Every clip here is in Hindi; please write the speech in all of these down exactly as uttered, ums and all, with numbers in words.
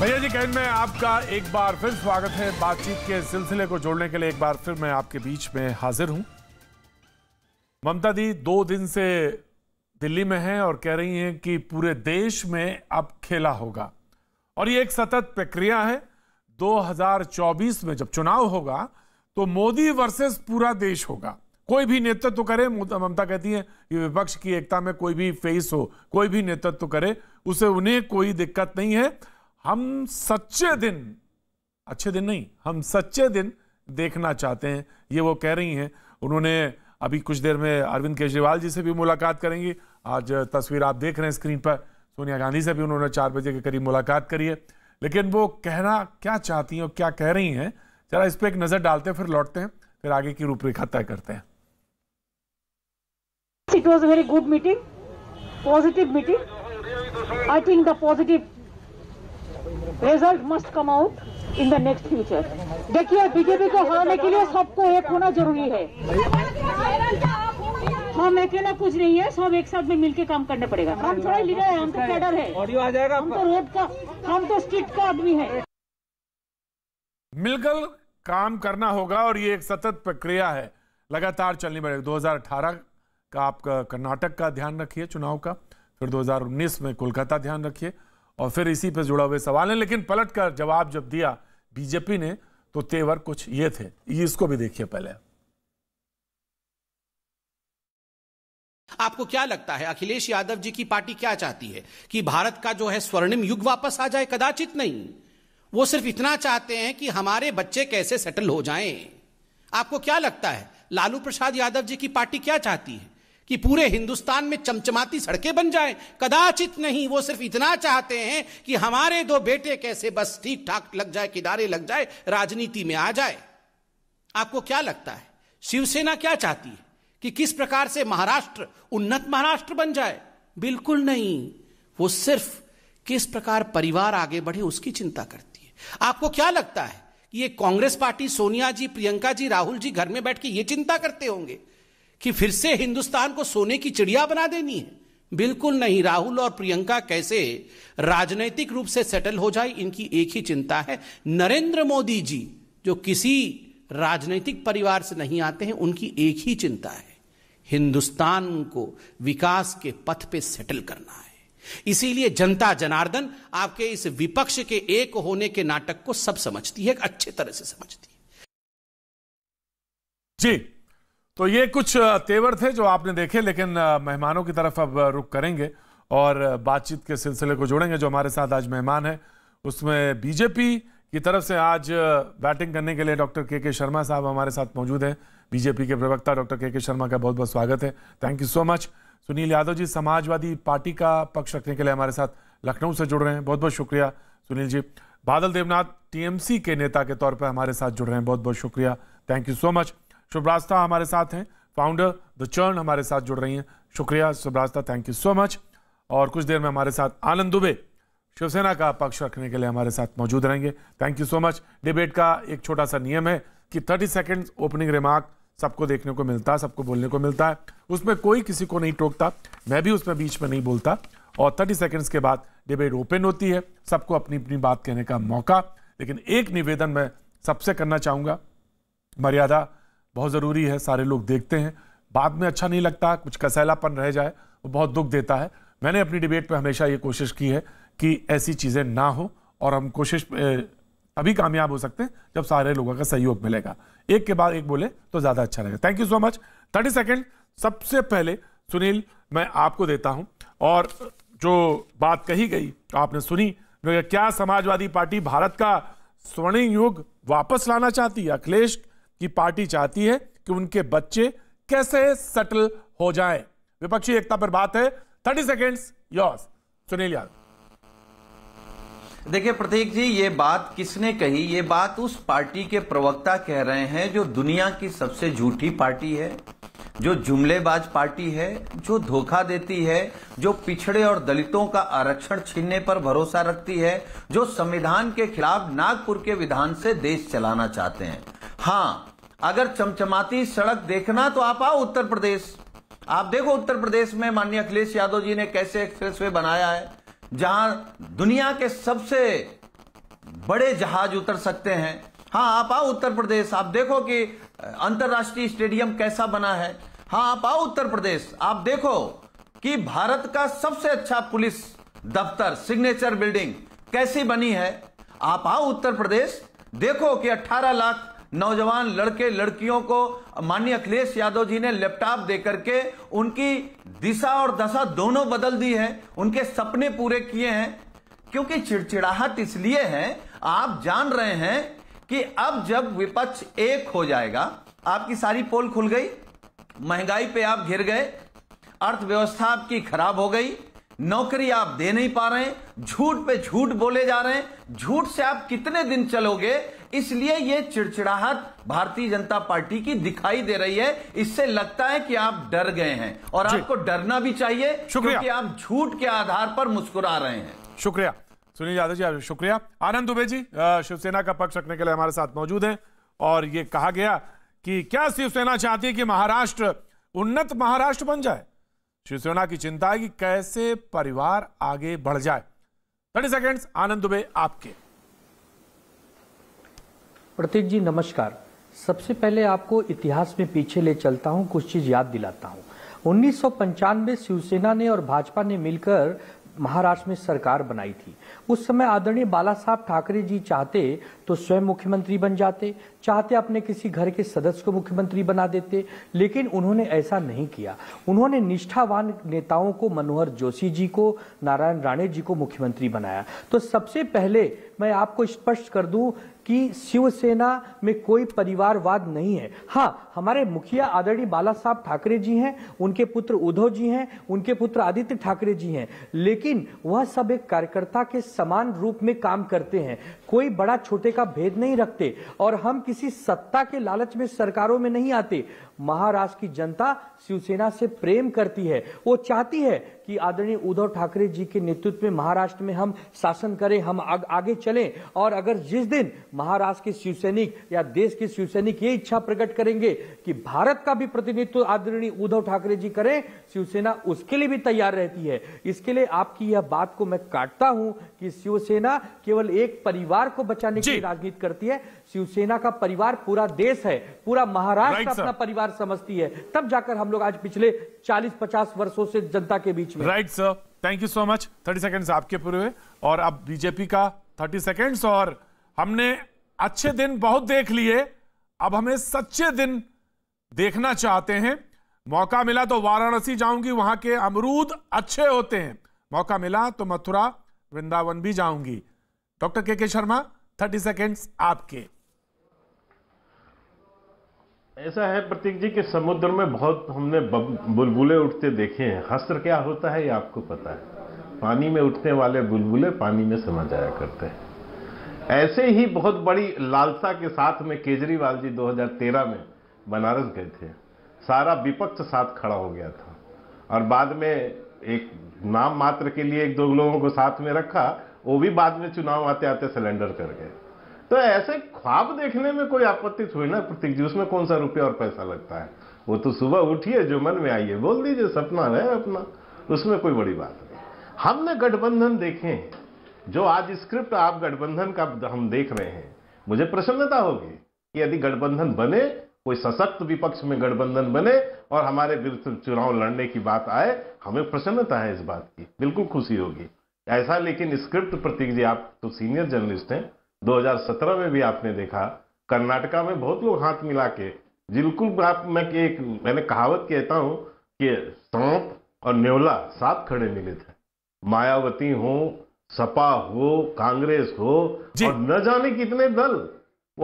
भैयाजी कहन में आपका एक बार फिर स्वागत है। बातचीत के सिलसिले को जोड़ने के लिए एक बार फिर मैं आपके बीच में हाजिर हूं। ममता दी दो दिन से दिल्ली में हैं और कह रही हैं कि पूरे देश में अब खेला होगा और ये एक सतत प्रक्रिया है। दो हज़ार चौबीस में जब चुनाव होगा तो मोदी वर्सेस पूरा देश होगा, कोई भी नेतृत्व तो करे। ममता कहती है ये विपक्ष की एकता में कोई भी फेस हो, कोई भी नेतृत्व तो करे, उसे उन्हें कोई दिक्कत नहीं है। हम सच्चे दिन, अच्छे दिन नहीं, हम सच्चे दिन देखना चाहते हैं, ये वो कह रही हैं। उन्होंने अभी कुछ देर में अरविंद केजरीवाल जी से भी मुलाकात करेंगी। आज तस्वीर आप देख रहे हैं स्क्रीन पर, सोनिया गांधी से भी उन्होंने चार बजे के करीब मुलाकात करी है। लेकिन वो कहना क्या चाहती हैं और क्या कह रही हैं, जरा इस पर एक नज़र डालते हैं, फिर लौटते हैं, फिर आगे की रूपरेखा तय करते हैं। It was a very good meeting, positive meeting. I think the positive result must come out in the next future. देखिए बीजेपी को हारने के लिए सबको एक होना जरूरी है। हम अकेला कुछ नहीं है, सब एक साथ में मिलके काम करना पड़ेगा। हम थोड़ा लीडर है, हम तो कैडर है, हम तो रोड का, हम तो स्ट्रीट का आदमी है। मिलकर काम करना होगा और ये एक सतत प्रक्रिया है, लगातार चलनी पड़ेगी। दो हज़ार अठारह का आपका कर्नाटक का ध्यान रखिए चुनाव का, फिर दो हज़ार उन्नीस में कोलकाता ध्यान रखिए और फिर इसी पे जुड़ा हुए सवाल है। लेकिन पलट कर जवाब जब दिया बीजेपी ने तो तेवर कुछ ये थे, इसको भी देखिए। पहले आपको क्या लगता है अखिलेश यादव जी की पार्टी क्या चाहती है? कि भारत का जो है स्वर्णिम युग वापस आ जाए? कदाचित नहीं। वो सिर्फ इतना चाहते हैं कि हमारे बच्चे कैसे सेटल हो जाएं। आपको क्या लगता है लालू प्रसाद यादव जी की पार्टी क्या चाहती है? कि पूरे हिंदुस्तान में चमचमाती सड़कें बन जाएं? कदाचित नहीं। वो सिर्फ इतना चाहते हैं कि हमारे दो बेटे कैसे बस ठीक ठाक लग जाए, किनारे लग जाए, राजनीति में आ जाए। आपको क्या लगता है शिवसेना क्या चाहती है? कि किस प्रकार से महाराष्ट्र उन्नत महाराष्ट्र बन जाए? बिल्कुल नहीं। वो सिर्फ किस प्रकार परिवार आगे बढ़े उसकी चिंता करती है। आपको क्या लगता है ये कांग्रेस पार्टी, सोनिया जी, प्रियंका जी, राहुल जी घर में बैठ के ये चिंता करते होंगे कि फिर से हिंदुस्तान को सोने की चिड़िया बना देनी है? बिल्कुल नहीं। राहुल और प्रियंका कैसे राजनीतिक रूप से सेटल हो जाए, इनकी एक ही चिंता है। नरेंद्र मोदी जी जो किसी राजनीतिक परिवार से नहीं आते हैं, उनकी एक ही चिंता है, हिंदुस्तान को विकास के पथ पे सेटल करना है। इसीलिए जनता जनार्दन आपके इस विपक्ष के एक होने के नाटक को सब समझती है, अच्छे तरह से समझती है। जी, तो ये कुछ तेवर थे जो आपने देखे। लेकिन मेहमानों की तरफ अब रुख करेंगे और बातचीत के सिलसिले को जोड़ेंगे। जो हमारे साथ आज मेहमान है उसमें बीजेपी की तरफ से आज बैटिंग करने के लिए डॉक्टर के के शर्मा साहब हमारे साथ मौजूद हैं। बीजेपी के प्रवक्ता डॉक्टर के के शर्मा का बहुत बहुत स्वागत है। Thank you so much. Sunil Yadav ji Samajwadi party का पक्ष रखने के लिए हमारे साथ लखनऊ से जुड़ रहे हैं, बहुत बहुत शुक्रिया सुनील जी। बादल देवनाथ टीएमसी के नेता के तौर पर हमारे साथ जुड़ रहे हैं, बहुत बहुत शुक्रिया, thank you so much. Shubhrastha हमारे साथ हैं, फाउंडर द चर्न हमारे साथ जुड़ रही हैं, शुक्रिया Shubhrastha, thank you so much. और कुछ देर में हमारे साथ आनंद दुबे शिवसेना का पक्ष रखने के लिए हमारे साथ मौजूद रहेंगे, thank you so much. Debate का एक छोटा सा नियम है कि तीस सेकंड्स ओपनिंग रिमार्क सबको देखने को मिलता है, सबको बोलने को मिलता है, उसमें कोई किसी को नहीं टोकता, मैं भी उसमें बीच में नहीं बोलता। और तीस सेकंड्स के बाद डिबेट ओपन होती है, सबको अपनी अपनी बात कहने का मौका। लेकिन एक निवेदन मैं सबसे करना चाहूँगा, मर्यादा बहुत ज़रूरी है, सारे लोग देखते हैं, बाद में अच्छा नहीं लगता, कुछ कसैलापन रह जाए वो बहुत दुख देता है। मैंने अपनी डिबेट पर हमेशा ये कोशिश की है कि ऐसी चीज़ें ना हो और हम कोशिश अभी कामयाब हो सकते हैं जब सारे लोगों का सहयोग मिलेगा। एक के बाद एक बोले तो ज़्यादा अच्छा लगेगा। Thank you so much. तीस सेकंड सबसे पहले सुनील मैं आपको देता हूं और जो बात कही गई आपने सुनी, क्या समाजवादी पार्टी भारत का स्वर्णिम युग वापस लाना चाहती है? अखिलेश की पार्टी चाहती है कि उनके बच्चे कैसे सेटल हो जाएं। विपक्षी एकता पर बात है। तीस सेकंड्स योर्स सुनील यादव। देखिए प्रतीक जी, ये बात किसने कही? ये बात उस पार्टी के प्रवक्ता कह रहे हैं जो दुनिया की सबसे झूठी पार्टी है, जो जुमलेबाज पार्टी है, जो धोखा देती है, जो पिछड़े और दलितों का आरक्षण छीनने पर भरोसा रखती है, जो संविधान के खिलाफ नागपुर के विधान से देश चलाना चाहते हैं। हाँ, अगर चमचमाती सड़क देखना तो आप आओ उत्तर प्रदेश, आप देखो उत्तर प्रदेश में माननीय अखिलेश यादव जी ने कैसे एक्सप्रेस वे बनाया है, जहां दुनिया के सबसे बड़े जहाज उतर सकते हैं। हाँ, आप आओ उत्तर प्रदेश, आप देखो कि अंतर्राष्ट्रीय स्टेडियम कैसा बना है। हाँ, आप आओ उत्तर प्रदेश, आप देखो कि भारत का सबसे अच्छा पुलिस दफ्तर सिग्नेचर बिल्डिंग कैसी बनी है। आप आओ उत्तर प्रदेश, देखो कि अठारह लाख नौजवान लड़के लड़कियों को माननीय अखिलेश यादव जी ने लैपटॉप देकर के उनकी दिशा और दशा दोनों बदल दी है, उनके सपने पूरे किए हैं। क्योंकि चिड़चिड़ाहट इसलिए है, आप जान रहे हैं कि अब जब विपक्ष एक हो जाएगा, आपकी सारी पोल खुल गई, महंगाई पे आप घिर गए, अर्थव्यवस्था आपकी खराब हो गई, नौकरी आप दे नहीं पा रहे हैं, झूठ पे झूठ बोले जा रहे हैं, झूठ से आप कितने दिन चलोगे। इसलिए ये चिड़चिड़ाहट भारतीय जनता पार्टी की दिखाई दे रही है। इससे लगता है कि आप डर गए हैं और आपको डरना भी चाहिए क्योंकि आप झूठ के आधार पर मुस्कुरा रहे हैं। शुक्रिया सुनील यादव जी, आप शुक्रिया। आनंद दुबे जी शिवसेना का पक्ष रखने के लिए हमारे साथ मौजूद हैं और ये कहा गया कि क्या शिवसेना चाहती है कि महाराष्ट्र उन्नत महाराष्ट्र बन जाए। शिवसेना की चिंता है कि कैसे परिवार आगे बढ़ जाए। तीस सेकंड्स आनंद दुबे आपके। प्रतीक जी नमस्कार। सबसे पहले आपको इतिहास में पीछे ले चलता हूं, कुछ चीज याद दिलाता हूं। उन्नीस सौ पंचानवे शिवसेना ने और भाजपा ने मिलकर महाराष्ट्र में सरकार बनाई थी। उस समय आदरणीय बाला साहब ठाकरे जी चाहते तो स्वयं मुख्यमंत्री बन जाते, चाहते अपने किसी घर के सदस्य को मुख्यमंत्री बना देते, लेकिन उन्होंने ऐसा नहीं किया। उन्होंने निष्ठावान नेताओं को, मनोहर जोशी जी को, नारायण राणे जी को मुख्यमंत्री बनाया। तो सबसे पहले मैं आपको स्पष्ट कर दूं कि शिवसेना में कोई परिवारवाद नहीं है। हाँ, हमारे मुखिया आदरणीय बाला साहब ठाकरे जी हैं, उनके पुत्र उद्धव जी हैं, उनके पुत्र आदित्य ठाकरे जी हैं, लेकिन वह सब एक कार्यकर्ता के समान रूप में काम करते हैं, कोई बड़ा छोटे का भेद नहीं रखते और हम किसी सत्ता के लालच में सरकारों में नहीं आते। महाराष्ट्र की जनता शिवसेना से प्रेम करती है, वो चाहती है कि आदरणीय उद्धव ठाकरे जी के नेतृत्व में महाराष्ट्र में हम शासन करें, हम आग, आगे चलें। और अगर जिस दिन महाराष्ट्र के शिवसैनिक या देश के शिवसैनिक ये इच्छा प्रकट करेंगे कि भारत का भी प्रतिनिधित्व आदरणीय उद्धव ठाकरे जी करें, शिवसेना उसके लिए भी तैयार रहती है। इसके लिए आपकी यह बात को मैं काटता हूं कि शिवसेना केवल एक परिवार को बचाने की राजनीति करती है। शिवसेना का परिवार पूरा देश है, पूरा महाराष्ट्र अपना परिवार समझती है, तब जाकर हम लोग आज पिछले चालीस पचास वर्षों से जनता के बीच में। Right sir, thank you so much. तीस सेकंड्स आपके पूरे हुए और अब बीजेपी का तीस सेकंड्स। और हमने अच्छे दिन बहुत देख लिए, अब हमें सच्चे दिन देखना चाहते हैं। मौका मिला तो वाराणसी जाऊंगी, वहां के अमरूद अच्छे होते हैं। मौका मिला तो मथुरा वृंदावन भी जाऊंगी। डॉक्टर के के शर्मा, तीस सेकंड्स आपके। ऐसा है प्रतीक जी कि समुद्र में बहुत हमने बुलबुले उठते देखे हैं। हस्र क्या होता है ये आपको पता है, पानी में उठने वाले बुलबुले पानी में समा जाया करते हैं। ऐसे ही बहुत बड़ी लालसा के साथ में केजरीवाल जी दो हज़ार तेरह में बनारस गए थे, सारा विपक्ष साथ खड़ा हो गया था और बाद में एक नाम मात्र के लिए एक दो लोगों को साथ में रखा, वो भी बाद में चुनाव आते आते सरेंडर कर गए। तो ऐसे ख्वाब देखने में कोई आपत्ति थोड़ी ना प्रतीक जी, उसमें कौन सा रुपया और पैसा लगता है। वो तो सुबह उठिए, जो मन में आइए बोल दीजिए, सपना है अपना, उसमें कोई बड़ी बात नहीं। हमने गठबंधन देखे, जो आज स्क्रिप्ट आप गठबंधन का हम देख रहे हैं, मुझे प्रसन्नता होगी कि यदि गठबंधन बने, कोई सशक्त विपक्ष में गठबंधन बने और हमारे विरुद्ध चुनाव लड़ने की बात आए, हमें प्रसन्नता है इस बात की, बिल्कुल खुशी होगी ऐसा। लेकिन स्क्रिप्ट प्रतीक जी, आप तो सीनियर जर्नलिस्ट हैं, दो हज़ार सत्रह में भी आपने देखा कर्नाटका में बहुत लोग हाथ मिला के, बिल्कुल आप मैं एक मैंने कहावत कहता हूँ कि सांप और न्योला साथ खड़े मिले थे। मायावती हो, सपा हो, कांग्रेस हो और न जाने कितने दल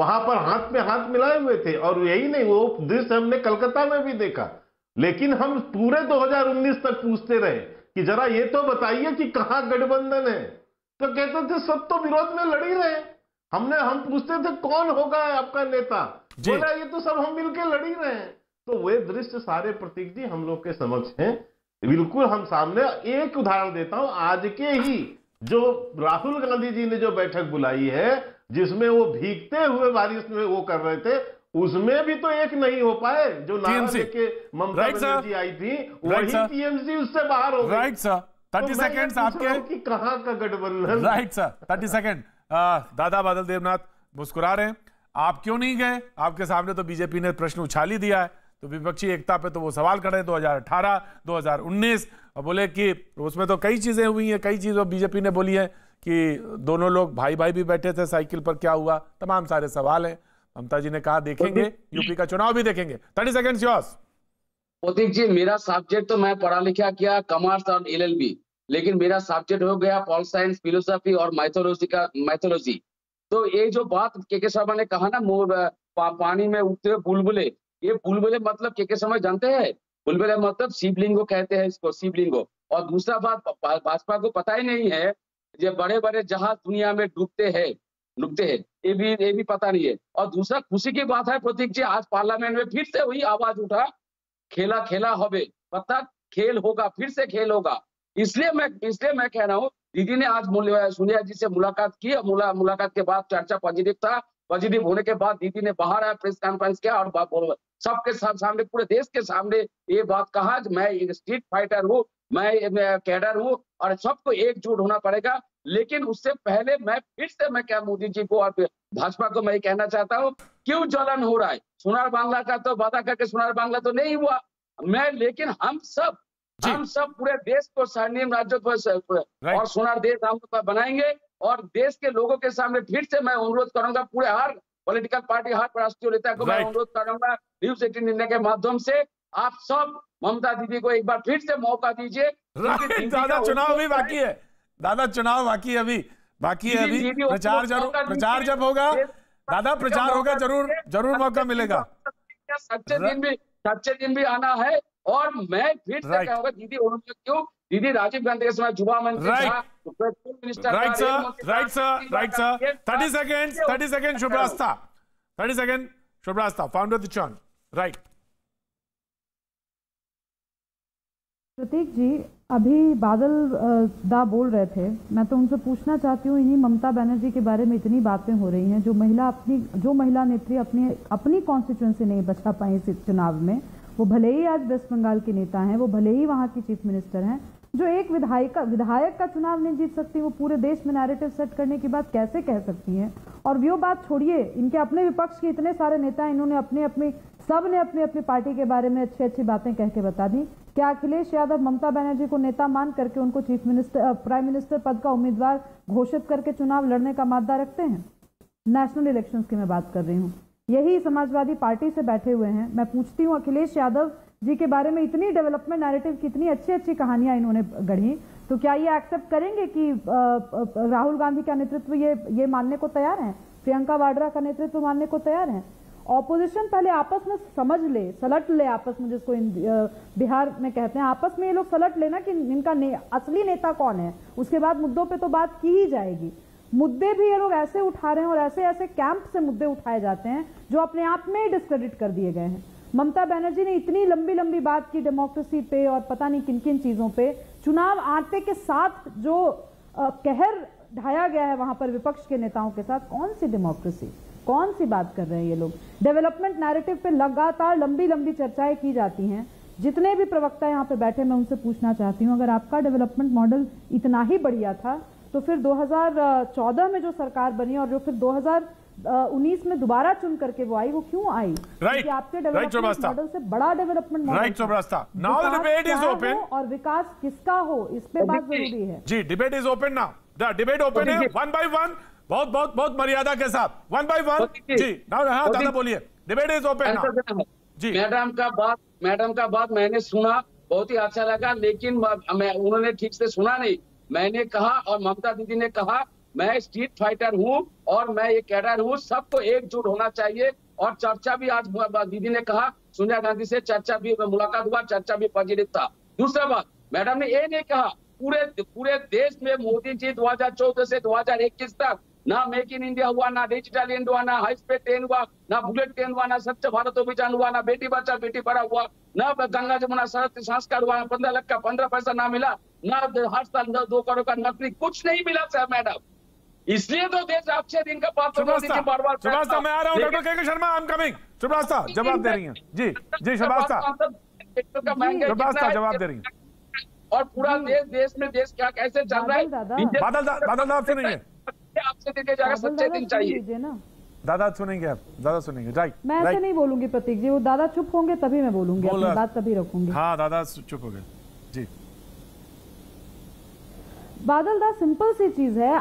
वहां पर हाथ में हाथ मिलाए हुए थे। और यही नहीं, वो दृश्य हमने कलकत्ता में भी देखा, लेकिन हम पूरे दो हज़ार उन्नीस तक पूछते रहे कि जरा ये तो बताइए कि कहाँ गठबंधन है, तो कहते थे सब तो विरोध में लड़ ही रहे। हमने हम पूछते थे कौन होगा आपका नेता, बोला ये तो सब हम मिलकर लड़ ही रहे हैं। तो वे दृश्य सारे प्रतीक जी हम लोग के समक्ष हैं, बिल्कुल हम सामने। एक उदाहरण देता हूं, आज के ही जो राहुल गांधी जी ने जो बैठक बुलाई है, जिसमें वो भीगते हुए बारिश में वो कर रहे थे, उसमें भी तो एक नहीं हो पाए। जो नारा लेके ममता बनर्जी आई थी, वही टीएमसी उससे बाहर हो गई। राइट सर, तीस सेकंड्स आपके कि कहां का गठबंधन। राइट सर, तीस सेकंड दादा बादल देवनाथ मुस्कुरा रहे हैं, आप क्यों नहीं गए? आपके सामने तो बीजेपी ने प्रश्न उछाली दिया है, तो विपक्षी एकता पे तो वो सवाल कर रहे हैं। दो हज़ार अठारह, दो हज़ार उन्नीस और बोले कि उसमें तो कई चीज़ें हुई हैं, कई चीज़ों बीजेपी ने बोली है कि दोनों लोग भाई भाई भी बैठे थे साइकिल पर, क्या हुआ, तमाम सारे सवाल हैं। ममता जी ने कहा देखेंगे, यूपी का चुनाव भी देखेंगे। Thirty second yours. Pradeep ji, मेरा सब्जेक्ट तो मैं पढ़ा लिखा किया कॉमर्स और एल एल बी, लेकिन मेरा सब्जेक्ट हो गया पॉल साइंस, फिलोसफी और माइथोलॉजी का माइथोलॉजी। तो ये जो बात के शर्मा ने कहा ना, पा, पानी में उगते हुए बुलबुले, ये बुलबुले मतलब के शर्मा जानते हैं, बुलबुले मतलब शिवलिंग को कहते हैं, इसको शिवलिंग को। और दूसरा बात, भाजपा को पता ही नहीं है ये बड़े बड़े जहाज दुनिया में डूबते हैं डूबते हैं ये भी ये भी पता नहीं है। और दूसरा खुशी की बात है प्रतीक जी, आज पार्लियामेंट में फिर से वही आवाज उठा, खेला खेला होबे, मतलब खेल होगा, फिर से खेल होगा। इसलिए मैं इसलिए मैं कह रहा हूँ, दीदी ने आज सोनिया जी से मुलाकात की और मुला, मुलाकात के बाद चर्चा पॉजिटिव था। पॉजिटिव होने के बाद दीदी ने बाहर आया, प्रेस कॉन्फ्रेंस किया और सबके सामने, पूरे देश के सामने ये बात कहा, मैं एक स्ट्रीट फाइटर हूँ, मैं, मैं कैडर हूँ और सबको एकजुट होना पड़ेगा। लेकिन उससे पहले मैं फिर से मैं क्या मोदी जी को और भाजपा को मैं कहना चाहता हूँ, क्यों जलन हो रहा है? सोनार बांग्ला का तो वादा करके सोनार बांग्ला तो नहीं हुआ मैं, लेकिन हम सब हम सब पूरे देश को स्वर्णिम राज्य और सोनार देश हम बनाएंगे। और देश के लोगों के सामने फिर से मैं अनुरोध करूंगा, पूरे हर पॉलिटिकल पार्टी, हर राष्ट्रीय नेता को मैं अनुरोध करूंगा न्यूज़ अठारह इंडिया के माध्यम से, आप सब ममता दीदी को एक बार फिर से मौका दीजिए। दादा चुनाव भी बाकी है, दादा चुनाव बाकी अभी बाकी है, अभी प्रचार जरूर प्रचार जब होगा दादा, प्रचार होगा, जरूर जरूर मौका मिलेगा। सच्चे दिन भी सच्चे दिन भी आना है। और मैं फिर से कहूंगा दीदी, क्यों दीदी राजीव गांधी के समय युवा मंत्री था, petrol minister, right sir, right sir, right sir. Thirty second thirty second Shubhrastha, thirty second Shubhrastha, founder the channel, right. Prateek ji, अभी बादल दा बोल रहे थे, मैं तो उनसे पूछना चाहती हूँ, इन्हीं ममता बनर्जी के बारे में इतनी बातें हो रही हैं, जो महिला अपनी जो महिला नेत्री अपनी अपनी कॉन्स्टिट्यूएंसी नहीं बचा पाई इस चुनाव में, वो भले ही आज वेस्ट बंगाल के नेता हैं, वो भले ही वहाँ की चीफ मिनिस्टर हैं, जो एक विधायक विधायक का चुनाव नहीं जीत सकती, वो पूरे देश में नैरेटिव सेट करने की बात कैसे कह सकती हैं? और वो बात छोड़िए, इनके अपने विपक्ष के इतने सारे नेता, इन्होंने अपने अपने सब ने अपनी अपनी पार्टी के बारे में अच्छी अच्छी बातें कह के बता दी। क्या अखिलेश यादव ममता बनर्जी को नेता मान करके उनको चीफ मिनिस्टर प्राइम मिनिस्टर पद का उम्मीदवार घोषित करके चुनाव लड़ने का मादा रखते हैं? नेशनल इलेक्शन की मैं बात कर रही हूँ। यही समाजवादी पार्टी से बैठे हुए हैं, मैं पूछती हूँ अखिलेश यादव जी के बारे में इतनी डेवलपमेंट नैरेटिव, कितनी अच्छी अच्छी कहानियां इन्होंने गढ़ी, तो क्या ये एक्सेप्ट करेंगे कि राहुल गांधी का नेतृत्व ये ये मानने को तैयार हैं, प्रियंका वाड्रा का नेतृत्व मानने को तैयार हैं? ऑपोजिशन पहले आपस में समझ ले, सलट ले आपस में, जिसको बिहार में कहते हैं, आपस में ये लोग सलट लेना कि इनका ने, असली नेता कौन है, उसके बाद मुद्दों पर तो बात की ही जाएगी। मुद्दे भी ये लोग ऐसे उठा रहे हैं और ऐसे ऐसे कैंप से मुद्दे उठाए जाते हैं जो अपने आप में ही डिस्क्रेडिट कर दिए गए हैं। ममता बनर्जी ने इतनी लंबी लंबी बात की डेमोक्रेसी पे और पता नहीं किन किन चीज़ों पे, चुनाव आते के साथ जो कहर ढाया गया है वहाँ पर विपक्ष के नेताओं के साथ, कौन सी डेमोक्रेसी, कौन सी बात कर रहे हैं ये लोग? डेवलपमेंट नैरेटिव पे लगातार लंबी लंबी चर्चाएं की जाती हैं। जितने भी प्रवक्ता यहाँ पे बैठे, मैं उनसे पूछना चाहती हूँ, अगर आपका डेवलपमेंट मॉडल इतना ही बढ़िया था तो फिर दो हज़ार चौदह में जो सरकार बनी और जो फिर दो हज़ार उन्नीस में दोबारा चुन करके वो आई, वो क्यों आई? right. आपके डेवलपमेंट मॉडल से बड़ा डेवलपमेंट मॉडल और विकास किसका हो, इस पे बात जरूरी है जी। Debate is open now, debate open है, वन बाय वन, बहुत बहुत बहुत मर्यादा के साथ, वन बाय वन जी। हाँ दादा बोलिए, डिबेट इज ओपन नाउ जी। मैडम का बात मैडम का बात मैंने सुना, बहुत ही अच्छा लगा, लेकिन उन्होंने ठीक से सुना नहीं। मैंने कहा और ममता दीदी ने कहा, मैं स्ट्रीट फाइटर हूँ और मैं ये कैडर हूँ, सबको एकजुट होना चाहिए। और चर्चा भी आज दीदी ने कहा, सोनिया गांधी से चर्चा भी, मुलाकात हुआ, चर्चा भी पॉजिटिव था। दूसरा बात, मैडम ने ये नहीं कहा पूरे पूरे देश में मोदी जी दो हज़ार चौदह से दो हज़ार इक्कीस तक ना मेक इन इंडिया हुआ, ना डिजिटल इंडिया हुआ, ना हाई स्पीड ट्रेन हुआ, ना बुलेट ट्रेन हुआ, ना स्वच्छ भारत अभियान हुआ, ना बेटी बचाओ बेटी पढ़ाओ हुआ, ना गंगा जमुना सरस्वती संस्कार हुआ, ना पंद्रह लाख का पंद्रह पैसा ना मिला, ना हर साल दो करोड़ का नौकरी, कुछ नहीं मिला सर मैडम। इसलिए तो देश आपसे दिन का बात बार बार मैं आ रहा हूँ। Doctor K K Sharma, I am coming. Shubhrastha जवाब दे रही है जी जी, शुभरास्ता जवाब दे रही है। और पूरा देश देश में देश क्या कैसे चल रहा है, बादल बादल साहब सुनिए, आपसे देखे जाकर सच्चे दिल चाहिए ना। दादा सुनेंगे आप, दादा सुनेंगे राइट। मैं ऐसे नहीं बोलूंगी प्रतीक जी, वो दादा चुप होंगे तभी मैं बोलूंगी, अपनी बात तभी रखूंगी। हाँ दादा चुप हो गए जी। बादल दा, सिंपल सी चीज है,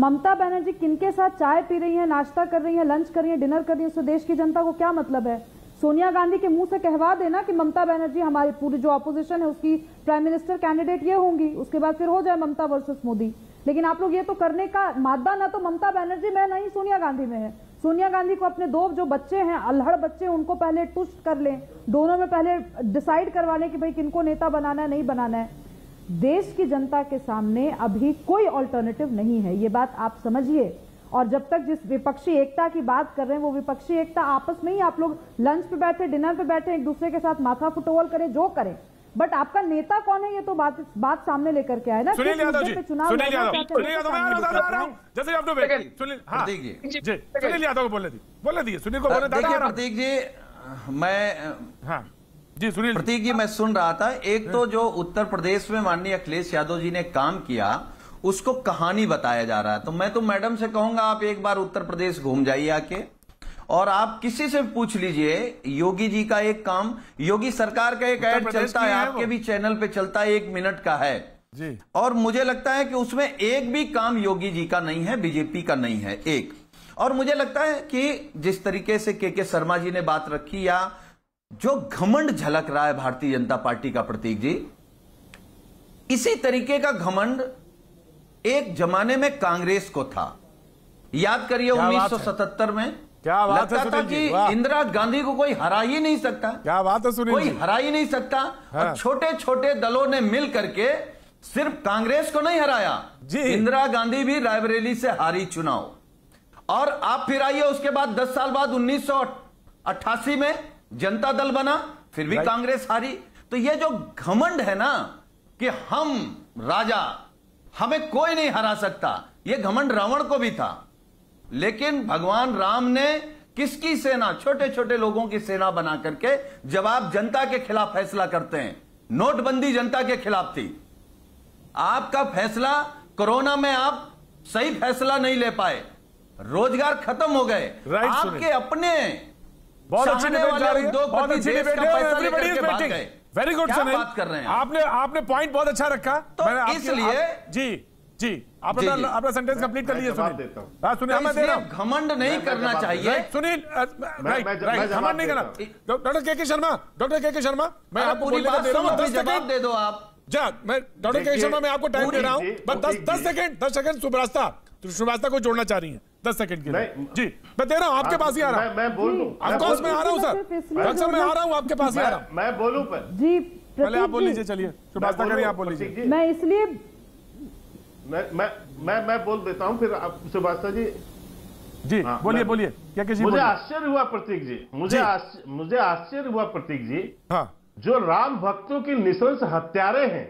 ममता बनर्जी किनके साथ चाय पी रही है, नाश्ता कर रही है, लंच कर रही है, डिनर कर रही है, उससे देश की जनता को क्या मतलब है। सोनिया गांधी के मुंह से कहवा देना कि ममता बनर्जी हमारी पूरी जो ऑपोजिशन है उसकी प्राइम मिनिस्टर कैंडिडेट ये होंगी, उसके बाद फिर हो जाए ममता वर्सेस मोदी। लेकिन आप लोग ये तो करने का मादा ना तो ममता बनर्जी में नहीं सोनिया गांधी में है। सोनिया गांधी को अपने दो जो बच्चे हैं अल्हड़ बच्चे उनको पहले टुस्ट कर लें, दोनों में पहले डिसाइड करवा लें कि भाई किनको नेता बनाना है नहीं बनाना है। देश की जनता के सामने अभी कोई ऑल्टरनेटिव नहीं है, ये बात आप समझिए। और जब तक जिस विपक्षी एकता की बात कर रहे हैं वो विपक्षी एकता आपस में ही आप लोग लंच पे बैठे, डिनर पे बैठे, एक दूसरे के साथ माथा फुटबॉल करें, जो करें, बट आपका नेता कौन है ये तो बात बात सामने लेकर के आए ना। चुनाव प्रतीक जी मैं जी सुनील प्रतीक जी मैं सुन रहा था। एक तो जो उत्तर प्रदेश में माननीय अखिलेश यादव जी ने काम किया उसको कहानी बताया जा रहा है, तो मैं तो मैडम से कहूंगा आप एक बार उत्तर प्रदेश घूम जाइए आके, और आप किसी से पूछ लीजिए योगी जी का एक काम, योगी सरकार का एक ऐड चलता है आपके भी चैनल पे चलता है, एक मिनट का है जी। और मुझे लगता है कि उसमें एक भी काम योगी जी का नहीं है, बीजेपी का नहीं है एक। और मुझे लगता है कि जिस तरीके से के के शर्मा जी ने बात रखी या जो घमंड झलक रहा है भारतीय जनता पार्टी का, प्रतीक जी इसी तरीके का घमंड एक जमाने में कांग्रेस को था, याद करिए उन्नीस सौ सतहत्तर में क्या बात लगता है था कि इंदिरा गांधी को कोई हरा ही नहीं सकता, क्या बात है सुनील, कोई हरा ही नहीं सकता। और छोटे छोटे दलों ने मिल करके सिर्फ कांग्रेस को नहीं हराया, इंदिरा गांधी भी रायबरेली से हारी चुनाव। और आप फिर आइए उसके बाद दस साल बाद उन्नीस सौ अट्ठासी में जनता दल बना, फिर भी कांग्रेस हारी। तो ये जो घमंड है ना कि हम राजा, हमें कोई नहीं हरा सकता, ये घमंड रावण को भी था। लेकिन भगवान राम ने किसकी सेना, छोटे छोटे लोगों की सेना बना करके जब आप जनता के खिलाफ फैसला करते हैं, नोटबंदी जनता के खिलाफ थी, आपका फैसला कोरोना में आप सही फैसला नहीं ले पाए, रोजगार खत्म हो गए, आपके अपने बहुत अच्छी डिबेट जा रही है, बहुत अच्छी डिबेट है, everybody is batting, very good Sunil, बात कर रहे हैं आपने आपने पॉइंट बहुत अच्छा रखा। तो इसलिए जी जी आप अपना अपना सेंटेंस कंप्लीट कर लीजिए सुनील, हां सुनील हमें दे रहा हूं, घमंड नहीं करना चाहिए सुनील, राइट राइट घमंड नहीं करना। Doctor KK Sharma, doctor KK Sharma मैं आपको पूरी बात दे रहा हूं, जवाब दे दो आप जा, मैं डॉक्टर केके शर्मा मैं आपको टाइम दे रहा हूं, बस दस दस सेकंड दस सेकंड सुब्रास्ता सुब्रास्ता को जोड़ना चाह रही है दस सेकंड के लिए जी, मैं दे रहा हूं आपके पास ही आ रहा हूं, मैं बोल दूं ऑफकोर्स मैं आ रहा हूं सर, सर मैं आ रहा हूं आपके पास ही आ रहा हूं, मैं बोलूं पर जी पहले आप बोल लीजिए, चलिए सुभाषता करिए आप बोल लीजिए। मैं इसलिए मैं मैं मैं मैं बोल देता हूं फिर आप सुभाषता जी जी बोलिए बोलिए क्या कह जी। मुझे आश्चर्य हुआ प्रतीक जी, मुझे मुझे आश्चर्य हुआ प्रतीक जी, हां जो राम भक्तों के निशंस हत्यारे हैं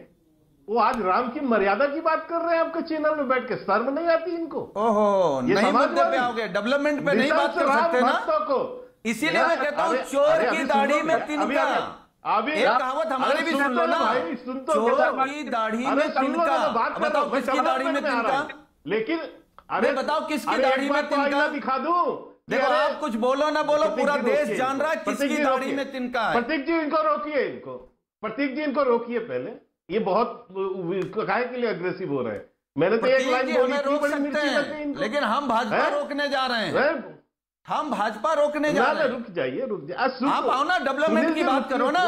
वो आज राम की मर्यादा की बात कर रहे हैं आपके चैनल में बैठ के, शर्म नहीं आती इनको। ओहो नहीं मुद्दे पे आओगे, डेवलपमेंट पे नहीं बात कर सकते ना, को इसीलिए मैं कहता हूँ चोर की दाढ़ी में तिनका, एक कहावत हमारे भी सुन लो ना, चोर की दाढ़ी में तिनका, बताओ किसकी दाढ़ी में तिनका, लेकिन अरे बताओ किसकी दाढ़ी में तिनका दिखा दूं, देखो आप कुछ बोलो ना बोलो पूरा देश जान रहा है किसकी दाढ़ी में तिनका है। प्रतीक जी इनको रोकिए, इनको प्रतीक जी इनको रोकिए, पहले ये बहुत काहे के लिए अग्रेसिव हो रहे हैं, मैंने तो एक लाइन बोली रोक सकते हैं लेकिन हम भाजपा है? रोकने जा रहे हैं, हम भाजपा रोकने जा रहे हैं, रुक जाइए रुक जाइए आप आओ ना, डेवलपमेंट की बात करो ना,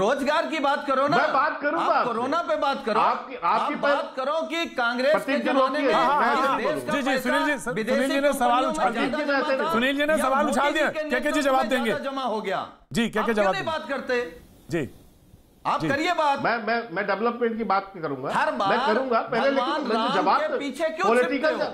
रोजगार की बात करो ना, मैं बात करूँ आप कोरोना पे बात करो, आपकी आपकी बात करो कि कांग्रेस के जमाने में जी जी सुनील जी सुनील जी ने सवाल उछाल दिया, सुनील जी ने सवाल उछाल दिया, क्या क्या जी जवाब देंगे, जमा हो गया जी क्या क्या जवाब बात करते जी आप करिए बात। मैं मैं मैं डेवलपमेंट की बात नहीं करूंगा, हर बार मैं करूंगा पहले, लेकिन जवाब के पीछे क्यों छिपते हो,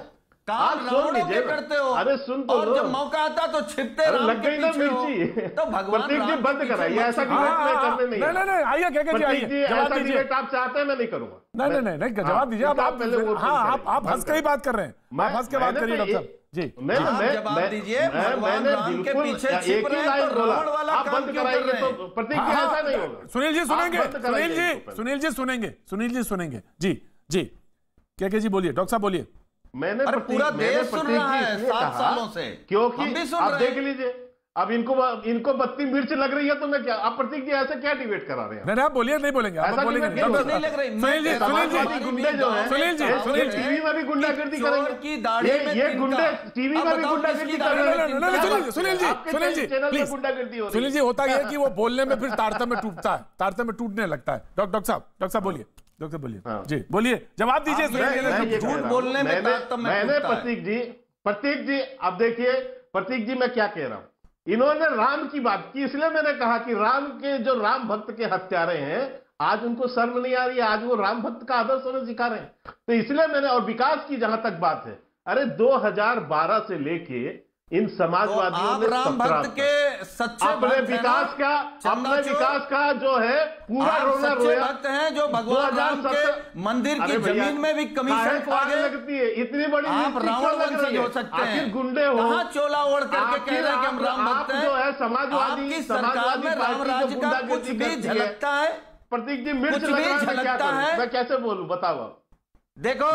काम सुन लीजिए करते हो, अरे सुन तो और जब मौका आता तो छिपते रहो, लग गई ना मिर्ची, तो भगवान जी बंद कराइए, ऐसा डिबेट मैं करने नहीं, नहीं नहीं आइए क्या क्या जी आइए जवाब दीजिए, आप चाहते हैं मैं नहीं करूंगा, नहीं नहीं नहीं जवाब दीजिए आप, आप पहले आप आप हंस के ही बात कर रहे हैं, आप हंस के बात करिए डॉक्टर साहब जी, मैं मैं मैं दीजिए मैंने के पीछे एक ही लाइन बोला, आप बंद कराएंगे तो प्रतीक जी ऐसा नहीं होगा। सुनील जी सुनेंगे, सुनील जी सुनील जी सुनेंगे, सुनील जी सुनेंगे जी जी क्या क्या जी बोलिए, डॉक्टर साहब बोलिए मैंने पूरा देश सुन रहा है सात सालों से, क्योंकि आप देख लीजिए अब इनको इनको बत्ती मिर्च लग रही है तो मैं क्या आप प्रतीक जी ऐसे क्या डिबेट करा रहे हैं? नहीं ना बोलिए, नहीं बोलेंगे ऐसा नहीं लग रही। सुनील जी गुंडे जो है टीवी में भी गुंडागर्दी करेंगे, ये गुंडे टीवी में भी गुंडागर्दी कर रहे हैं। सुनील जी सुनील जी प्लीज गुंडागर्दी हो। सुनील जी होता है कि वो बोलने में फिर तारतम्य टूटता है, तारतम्य टूटने लगता है। डॉक्टर साहब डॉक्टर साहब बोलिए, डॉक्टर बोलिए जी बोलिए, जवाब दीजिए। झूठ बोलने में तारतम्य मैंने प्रतीक जी प्रतीक जी आप देखिए प्रतीक जी मैं क्या कह रहा हूँ, इन्होंने राम की बात की इसलिए मैंने कहा कि राम के जो राम भक्त के हत्यारे हैं आज उनको शर्म नहीं आ रही है, आज वो राम भक्त का आदर्श उन्हें सिखा रहे हैं, तो इसलिए मैंने। और विकास की जहां तक बात है, अरे दो हज़ार बारह से लेके इन समाजवादियों ने राम भक्त के सच्चे अपने विकास का अपने विकास का जो है पूरा रोना रोया है, जो भगवान राम के मंदिर की जमीन में भी कमीशन पाने लगती है। इतनी बड़ी आप रावण वंशज हो सकते हैं, आखिर गुंडे हो, चोला ओढ़ करके कह रहे हैं कि हम राम भक्त हैं, जो है समाजवादी सरकार में राम राज्य का कुछ भी झलकता है। प्रतीक जी मिर्च लगता है, मैं कैसे बोलूं बताओ आप? देखो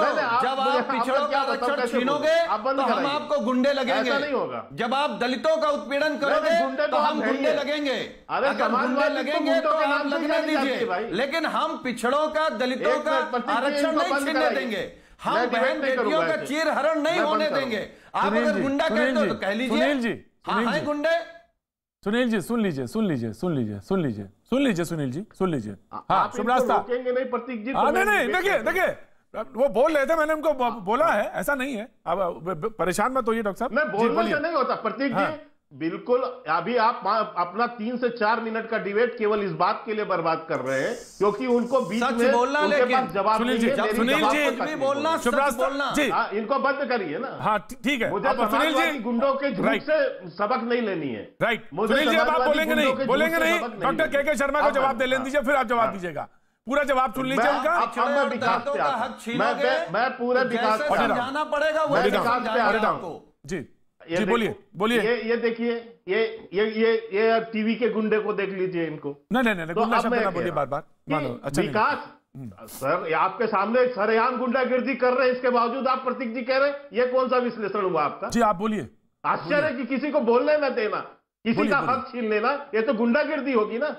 जब आप पिछड़ों का आरक्षण छीनोगे तो हम आपको गुंडे लगेंगे, ऐसा नहीं होगा। जब आप दलितों का उत्पीड़न करोगे तो हम गुंडे लगेंगे, अगर गुंडे लगेंगे तो आप लगने दीजिए, लेकिन हम पिछड़ों का दलितों का आरक्षण नहीं छीनने देंगे, हम बहन बेटियों का चीरहरण नहीं होने देंगे। आप अगर गुंडा कहते हो तो कह लीजिए हाँ गुंडे। सुनील जी सुन लीजिए सुन लीजिए सुन लीजिए सुन लीजिए सुन लीजिए सुनील जी सुन लीजिए। हाँ शुभ रास्ता नहीं प्रतीक जी, नहीं देखिए देखिए वो बोल रहे थे, मैंने उनको बोला है ऐसा नहीं है, अब परेशान मत होइए डॉक्टर साहब। मैं बोलने से नहीं होता प्रतीक जी, बिल्कुल अभी आप अपना तीन से चार मिनट का डिबेट केवल इस बात के लिए बर्बाद कर रहे हैं क्योंकि उनको बीच में उनके पास जवाब नहीं है। सुनील जी बोलना बोलना जी इनको बंद करिए ना। हाँ ठीक है, मुझे सुनील जी गुंडों के झूठ से सबक नहीं लेनी है। राइट सुनील जी आप बोलेंगे नहीं बोलेंगे नहीं डॉक्टर के के शर्मा को जवाब दे लेने दीजिए, फिर आप जवाब दीजिएगा, पूरा जवाब सुन लीजिए उनका। मैं विकास पे आता हूँ जी जी बोलिए बोलिए। ये ये देखिए ये ये ये ये टीवी के गुंडे को देख लीजिए इनको। नहीं नहीं गुंडा शब्द ना बोलिए बार बार। अच्छा विकास सर आपके सामने सरेआम गुंडागिर्दी कर रहे हैं, इसके बावजूद आप प्रतीक जी कह रहे हैं, ये कौन सा विश्लेषण हुआ आपका? जी आप बोलिए। आश्चर्य कि किसी को बोलने न देना, किसी का हक छीन लेना, ये तो गुंडागिर्दी होगी ना।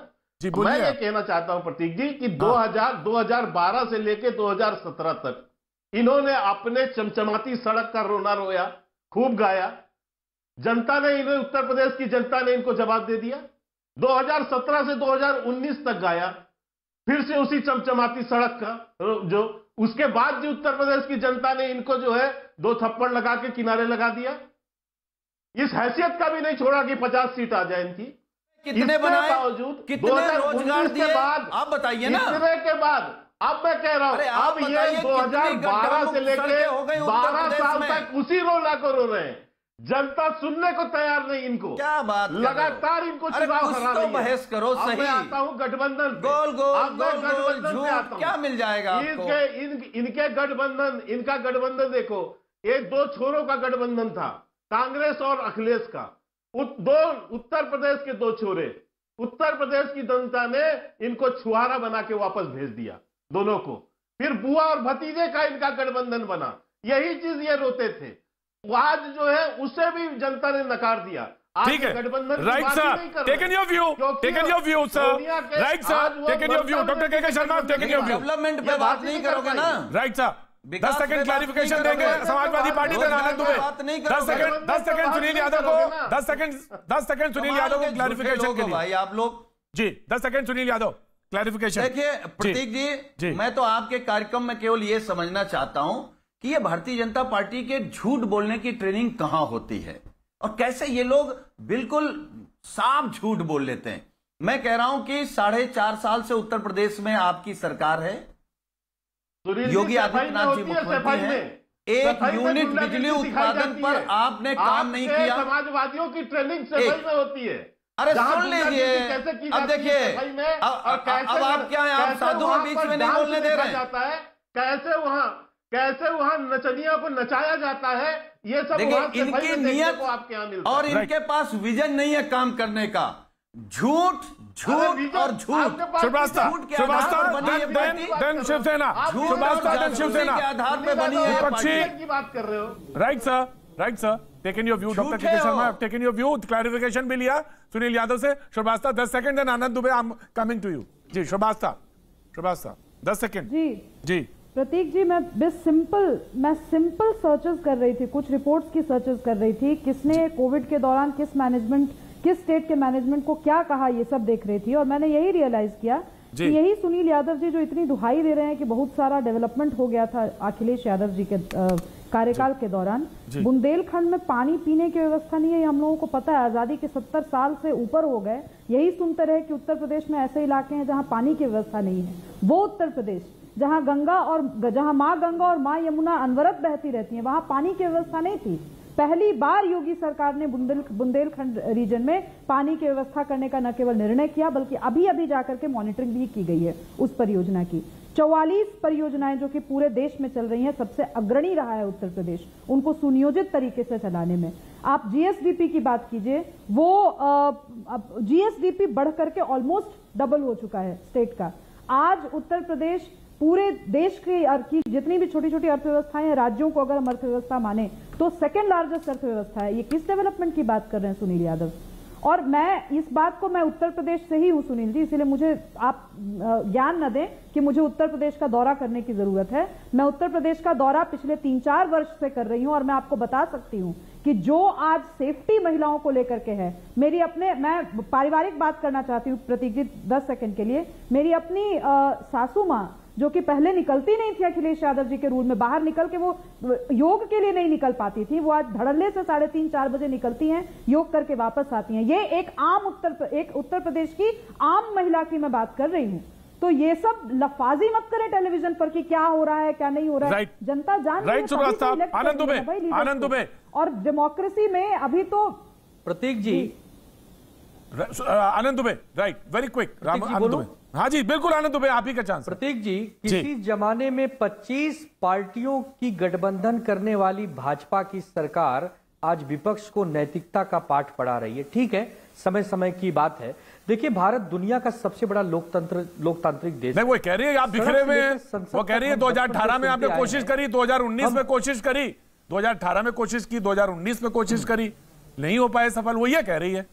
मैं ये कहना चाहता हूं प्रतीक जी कि दो हज़ार बारह से लेके दो हज़ार सत्रह तक इन्होंने अपने चमचमाती सड़क का रोना रोया, खूब गाया, जनता ने इन्हें उत्तर प्रदेश की जनता ने इनको जवाब दे दिया। दो हज़ार सत्रह से दो हज़ार उन्नीस तक गाया, फिर से उसी चमचमाती सड़क का जो, उसके बाद जो उत्तर प्रदेश की जनता ने इनको जो है दो थप्पड़ लगा के किनारे लगा दिया। इस हैसियत का भी नहीं छोड़ा कि पचास सीट आ जाए इनकी। कितने बनाए, कितने रोजगार दिए आप बताइए ना। इतने के बाद अब मैं कह रहा हूं अब ये दो हज़ार बारह से लेके बारह साल तक उसी रोला को रो रहे हैं, जनता सुनने को तैयार नहीं इनको। क्या बात लगातार इनको चुनाव करा रही है। बहस करो सही। मैं आता हूँ गठबंधन गोल गोल गोल गठबंधन में आता हूँ, क्या मिल जाएगा इनके इनके गठबंधन। इनका गठबंधन देखो, ये दो छोरों का गठबंधन था, कांग्रेस और अखिलेश का। दो उत्तर प्रदेश के दो छोरे, उत्तर प्रदेश की जनता ने इनको छुहारा बना के वापस भेज दिया दोनों को। फिर बुआ और भतीजे का इनका गठबंधन बना, यही चीज ये रोते थे, आज जो है उसे भी जनता ने नकार दिया। ठीक है right sir, taken your view taken your view sir, right sir taken your view. Doctor K K Sharma taken your view, development पे बात नहीं करोगे ना। राइट सर दस सेकंड क्लैरिफिकेशन देंगे समाजवादी पार्टी का नाना तुम्हें। दस सेकंड दस सेकंड सुनील यादव को दस सेकंड दस सेकंड सुनील यादव को क्लैरिफिकेशन के लिए। भाई आप लोग जी दस सेकंड सुनील यादव क्लैरिफिकेशन। देखिए प्रतीक जी मैं तो आपके कार्यक्रम में केवल ये समझना चाहता हूं कि ये भारतीय जनता पार्टी के झूठ बोलने की ट्रेनिंग कहां होती है और कैसे ये लोग बिल्कुल साफ झूठ बोल लेते हैं। मैं कह रहा हूं कि साढ़े चार साल से उत्तर प्रदेश में आपकी सरकार है, योगी आदित्यनाथ जी मुख्यमंत्री हैं, एक यूनिट बिजली उत्पादन पर आपने काम नहीं किया। समाजवादियों की ट्रेनिंग सफाई में होती है। अरे सुन लीजिए अब देखिए अब आप क्या है, आप साधु के बीच में नहीं बोलने दे रहे हैं। कैसे वहाँ कैसे वहाँ नचनिया को नचाया जाता है, ये सब इनकी नियत और इनके पास विजन नहीं है काम करने का। झूठ झूठ और झूठ के आधार पर बनी है शिवसेना, के आधार पर बनी है विपक्षी की बात कर रहे हो। Right sir, right sir, taken your view doctor K Sharma, taken your view, clarification भी लिया सुनील यादव से। श्रीवास्तव दस second, then Anand Dubey I am coming to you. जी श्रीवास्तव, श्रीवास्तव दस सेकंड। जी जी प्रतीक जी, मैं बस सिंपल मैं सिंपल सर्चेस कर रही थी, कुछ रिपोर्ट्स की सर्चेस कर रही थी, किसने कोविड के दौरान किस मैनेजमेंट किस स्टेट के मैनेजमेंट को क्या कहा, ये सब देख रही थी। और मैंने यही रियलाइज किया कि यही सुनील यादव जी जो इतनी दुहाई दे रहे हैं कि बहुत सारा डेवलपमेंट हो गया था अखिलेश यादव जी के कार्यकाल के दौरान, बुंदेलखंड में पानी पीने की व्यवस्था नहीं है, हम लोगों को पता है, आजादी के सत्तर साल से ऊपर हो गए यही सुनते रहे कि उत्तर प्रदेश में ऐसे इलाके हैं जहाँ पानी की व्यवस्था नहीं है। वो उत्तर प्रदेश जहाँ गंगा और जहाँ माँ गंगा और माँ यमुना अनवरत बहती रहती है, वहाँ पानी की व्यवस्था नहीं थी। पहली बार योगी सरकार ने बुंदेल बुंदेलखंड रीजन में पानी की व्यवस्था करने का न केवल निर्णय किया बल्कि अभी अभी जाकर के मॉनिटरिंग भी की गई है उस परियोजना की। चौवालीस परियोजनाएं जो कि पूरे देश में चल रही हैं, सबसे अग्रणी रहा है उत्तर प्रदेश उनको सुनियोजित तरीके से चलाने में। आप जीएसडीपी की बात कीजिए, वो जीएसडीपी बढ़ करके ऑलमोस्ट डबल हो चुका है स्टेट का। आज उत्तर प्रदेश पूरे देश की जितनी भी छोटी छोटी अर्थव्यवस्थाएं हैं, राज्यों को अगर हम अर्थव्यवस्था माने तो सेकेंड लार्जेस्ट अर्थव्यवस्था है। ये किस डेवलपमेंट की बात कर रहे हैं सुनील यादव? और मैं इस बात को, मैं उत्तर प्रदेश से ही हूँ सुनील जी, इसलिए मुझे आप ज्ञान न दें कि मुझे उत्तर प्रदेश का दौरा करने की जरूरत है। मैं उत्तर प्रदेश का दौरा पिछले तीन चार वर्ष से कर रही हूँ और मैं आपको बता सकती हूँ कि जो आज सेफ्टी महिलाओं को लेकर के है, मेरी अपने, मैं पारिवारिक बात करना चाहती हूँ प्रतीक जी दस सेकेंड के लिए। मेरी अपनी सासू माँ जो कि पहले निकलती नहीं थी अखिलेश यादव जी के रूल में, बाहर निकल के वो योग के लिए नहीं निकल पाती थी, वो आज धड़ल्ले से साढ़े तीन चार बजे निकलती हैं, योग करके वापस आती हैं। ये एक आम उत्तर एक उत्तर प्रदेश की आम महिला की मैं बात कर रही हूँ। तो ये सब लफाजी मत करें टेलीविजन पर कि क्या हो रहा है क्या नहीं हो रहा है, जनता जान रही है। और डेमोक्रेसी में अभी तो Prateek ji, Anand Dubey, right, very quick, Anand Dubey, हाँ जी बिल्कुल, आनंद दुबे आप ही का चांस। प्रतीक जी, किसी जी। जमाने में पच्चीस पार्टियों की गठबंधन करने वाली भाजपा की सरकार आज विपक्ष को नैतिकता का पाठ पढ़ा रही है। ठीक है, समय समय की बात है। देखिए, भारत दुनिया का सबसे बड़ा लोकतंत्र लोकतांत्रिक देश है। वो कह रही है आप बिखरे हुए हैं, वो कह रही है दो हजार अठारह में आपने कोशिश करी, दो हजार उन्नीस में कोशिश करी, दो हजार अठारह में कोशिश की, दो हजार उन्नीस में कोशिश करी, नहीं हो पाए सफल, वो ये कह रही है।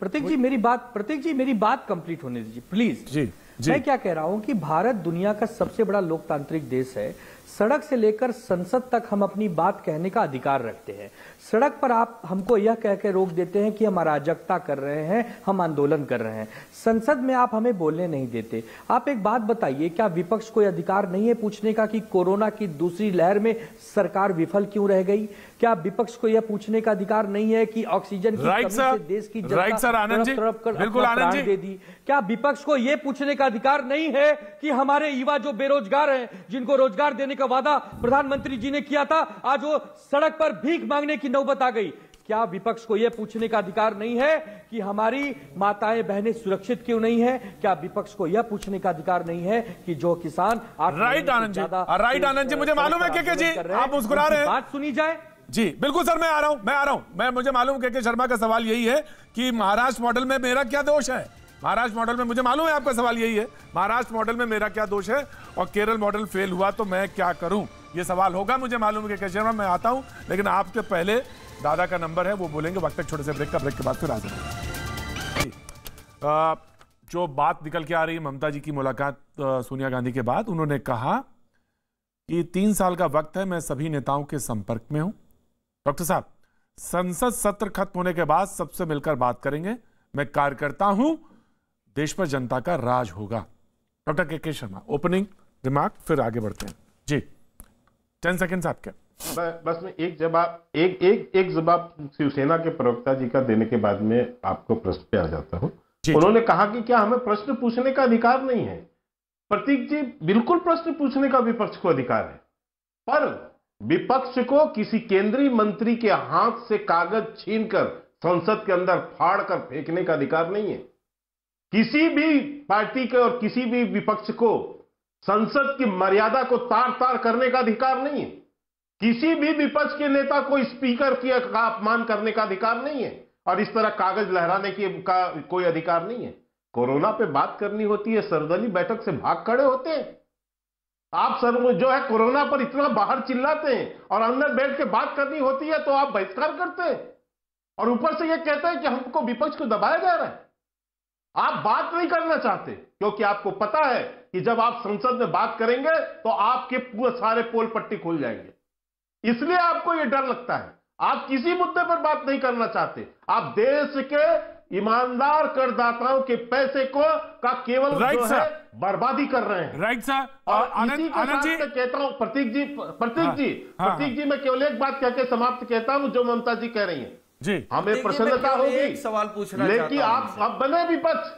प्रतीक जी मेरी बात प्रतीक जी मेरी बात कंप्लीट होने दीजिए प्लीज। जी, जी मैं क्या कह रहा हूं कि भारत दुनिया का सबसे बड़ा लोकतांत्रिक देश है। सड़क से लेकर संसद तक हम अपनी बात कहने का अधिकार रखते हैं। सड़क पर आप हमको यह कह के रोक देते हैं कि हम अराजकता कर रहे हैं, हम आंदोलन कर रहे हैं। संसद में आप हमें बोलने नहीं देते। आप एक बात बताइए, क्या विपक्ष को अधिकार नहीं है पूछने का कि कोरोना की दूसरी लहर में सरकार विफल क्यों रह गई? क्या विपक्ष को यह पूछने का अधिकार नहीं है कि ऑक्सीजन की कमी से देश की जनता तड़प कर अपना प्राण दे दी? क्या विपक्ष को यह पूछने का अधिकार नहीं है कि हमारे युवा जो बेरोजगार हैं, जिनको रोजगार देने का वादा प्रधानमंत्री जी ने किया था, आज वो सड़क पर भीख मांगने की नौबत आ गई? क्या विपक्ष को यह पूछने का अधिकार नहीं है कि हमारी माताएं बहनें सुरक्षित क्यों नहीं है? क्या विपक्ष को यह पूछने का अधिकार नहीं है कि जो किसान आप राइट आनंद जी राइट आनंद जी मुझे मालूम है के जी आप मुस्कुरा रहे हैं, बात सुनी जाए। जी बिल्कुल सर, मैं आ रहा हूं मैं आ रहा हूं मैं मुझे मालूम के शर्मा का सवाल यही है कि महाराष्ट्र मॉडल में मेरा क्या दोष है। महाराष्ट्र मॉडल में मुझे मालूम है आपका सवाल यही है, महाराष्ट्र मॉडल में मेरा क्या दोष है और केरल मॉडल फेल हुआ तो मैं क्या करूं, ये सवाल होगा। मुझे मालूम है कि कैसे मैं आता हूं, लेकिन आपके पहले दादा का नंबर है, वो बोलेंगे। वक्त तक छोटे से ब्रेक का, ब्रेक के बाद फिर आ जाएंगे। जो बात निकल के आ रही है, ममता जी की मुलाकात सोनिया गांधी के बाद, उन्होंने कहा कि तीन साल का वक्त है, मैं सभी नेताओं के संपर्क में हूँ। डॉक्टर साहब, संसद सत्र खत्म होने के बाद सबसे मिलकर बात करेंगे, मैं कार्यकर्ता हूँ, देश पर जनता का राज होगा। Doctor K K Sharma, opening remark, फिर आगे बढ़ते हैं। जी टेन सेकेंड आपके। बस मैं एक जवाब एक एक एक जवाब शिवसेना के प्रवक्ता जी का देने के बाद में आपको प्रश्न पे आ जाता हूँ। उन्होंने कहा कि क्या हमें प्रश्न पूछने का अधिकार नहीं है? प्रतीक जी, बिल्कुल प्रश्न पूछने का विपक्ष को अधिकार है, पर विपक्ष को किसी केंद्रीय मंत्री के हाथ से कागज छीन कर संसद के अंदर फाड़ कर फेंकने का अधिकार नहीं है। किसी भी पार्टी के और किसी भी विपक्ष को संसद की मर्यादा को तार तार करने का अधिकार नहीं है। किसी भी विपक्ष के नेता को स्पीकर का अपमान करने का अधिकार नहीं है। और इस तरह कागज लहराने की का कोई अधिकार नहीं है। कोरोना पे बात करनी होती है, सर्वदलीय बैठक से भाग खड़े होते हैं आप। सर्व जो है कोरोना पर इतना बाहर चिल्लाते हैं और अंदर बैठ के बात करनी होती है तो आप बहिष्कार करते हैं, और ऊपर से ये कहते हैं कि हमको विपक्ष को दबाया जा रहा है। आप बात नहीं करना चाहते क्योंकि आपको पता है कि जब आप संसद में बात करेंगे तो आपके पूरे सारे पोल पट्टी खुल जाएंगे, इसलिए आपको यह डर लगता है। आप किसी मुद्दे पर बात नहीं करना चाहते। आप देश के ईमानदार करदाताओं के पैसे को का केवल right, जो है बर्बादी कर रहे हैं। Right sir. और इसी के साथ मैं कहता हूं प्रतीक जी, प्रतीक हाँ, जी हाँ, प्रतीक जी मैं केवल एक बात कहकर समाप्त कहता हूं जो ममता जी कह रही हैं जी, हमें प्रसन्नता होगी, सवाल पूछना लेकिन आप आप बने विपक्ष,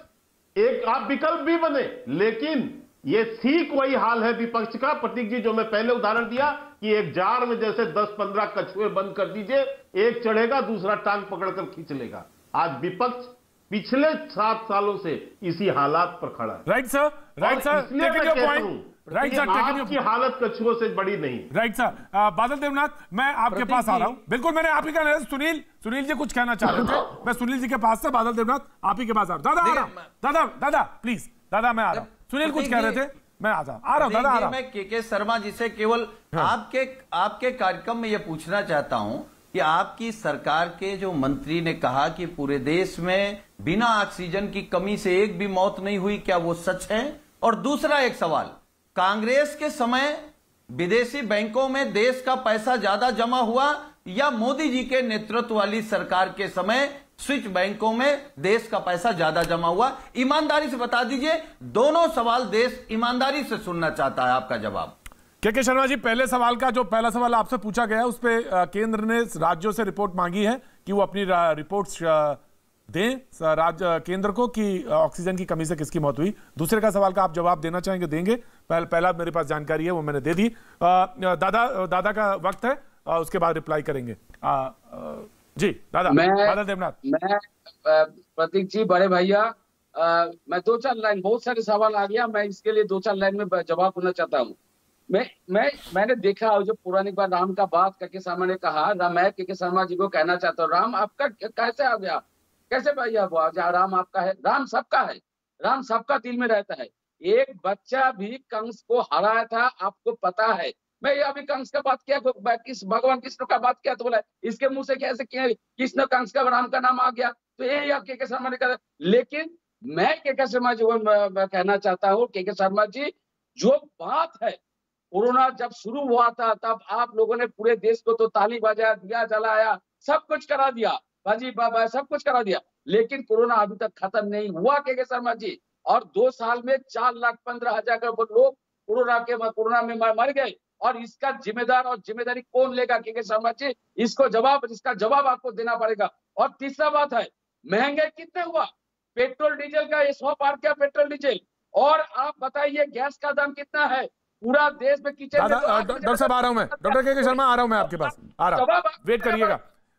एक आप विकल्प भी बने, लेकिन ये ठीक वही हाल है विपक्ष का प्रतीक जी जो मैं पहले उदाहरण दिया कि एक जार में जैसे दस पंद्रह कछुए बंद कर दीजिए, एक चढ़ेगा दूसरा टांग पकड़कर खींच लेगा। आज विपक्ष पिछले सात सालों से इसी हालात पर खड़ा है। Right sir, right sir, taking your point. Right sir, आपकी हालत कछुओं से बड़ी नहीं। Right sir. बादल देवनाथ मैं आपके पास आ रहा हूं, बिल्कुल मैंने आप ही कहना सुनील सुनील जी कुछ कहना चाह रहे थे, मैं सुनील जी के पास से बादल देवनाथ आप ही के पास आ रहा हूं। दादा आ रहा हूं, दादा दादा प्लीज दादा मैं आ रहा हूं, सुनील कुछ कह रहे थे मैं आ रहा हूं दादा आ रहा हूं। मैं के के शर्मा जी से केवल आपके आपके कार्यक्रम में यह पूछना चाहता हूं कि आपकी सरकार के जो मंत्री ने कहा कि पूरे देश में बिना ऑक्सीजन की कमी से एक भी मौत नहीं हुई, क्या वो सच है? और दूसरा एक सवाल, कांग्रेस के समय विदेशी बैंकों में देश का पैसा ज्यादा जमा हुआ या मोदी जी के नेतृत्व वाली सरकार के समय स्विच बैंकों में देश का पैसा ज्यादा जमा हुआ? ईमानदारी से बता दीजिए, दोनों सवाल देश ईमानदारी से सुनना चाहता है आपका जवाब। के के शर्मा जी, पहले सवाल का जो पहला सवाल आपसे पूछा गया उस पे केंद्र ने राज्यों से रिपोर्ट मांगी है कि वो अपनी रिपोर्ट्स दें राज्य केंद्र को कि ऑक्सीजन की कमी से किसकी मौत हुई। दूसरे का सवाल का आप जवाब देना चाहेंगे देंगे, पहल, पहला मेरे पास जानकारी है वो मैंने दे दी। दादा दादा का वक्त है, आ, उसके बाद रिप्लाई करेंगे। आ, आ, जी दादा बादल देवनाथ। मैं प्रतीक जी बड़े भैया मैं दो चार लाइन, बहुत सारे सवाल आ गया, मैं इसके लिए दो चार लाइन में जवाब होना चाहता हूँ। मैं मैं मैंने देखा जो पुरानी बार राम का बात करके शर्मा ने कहा, राम मैं के के शर्मा जी को कहना चाहता हूँ, राम आपका कैसे आ गया, कैसे भाई आप आ गया? राम आपका है, राम सबका है, राम सबका दिल में रहता है। एक बच्चा भी कंस को हराया था, आपको पता है। मैं अभी कंस का बात किया, किस भगवान कृष्ण का बात किया तो बोला इसके मुंह से कैसे किया कृष्ण कंस का राम का नाम आ गया, तो ये आप के के शर्मा ने कहा। लेकिन मैं के के शर्मा जी को कहना चाहता हूँ, के के शर्मा जी जो बात है, कोरोना जब शुरू हुआ था तब आप लोगों ने पूरे देश को तो ताली बजाया, दिया जलाया, सब कुछ करा दिया, बाजी बाबा सब कुछ करा दिया, लेकिन कोरोना अभी तक खत्म नहीं हुआ के के शर्मा जी। और दो साल में चार लाख पंद्रह हजार लोग कोरोना के कोरोना में मर गए, और इसका जिम्मेदार और जिम्मेदारी कौन लेगा के के शर्मा जी? इसको जवाब, इसका जवाब आपको देना पड़ेगा। और तीसरा बात है, महंगाई कितने हुआ, पेट्रोल डीजल का सौ पार किया पेट्रोल डीजल, और आप बताइए गैस का दाम कितना है पूरा देश में। किचन डॉक्टर साहब आ रहा हूं मैं, डॉक्टर के के शर्मा आ रहा हूं मैं आपके पास आ रहा हूं, वेट करिएगा।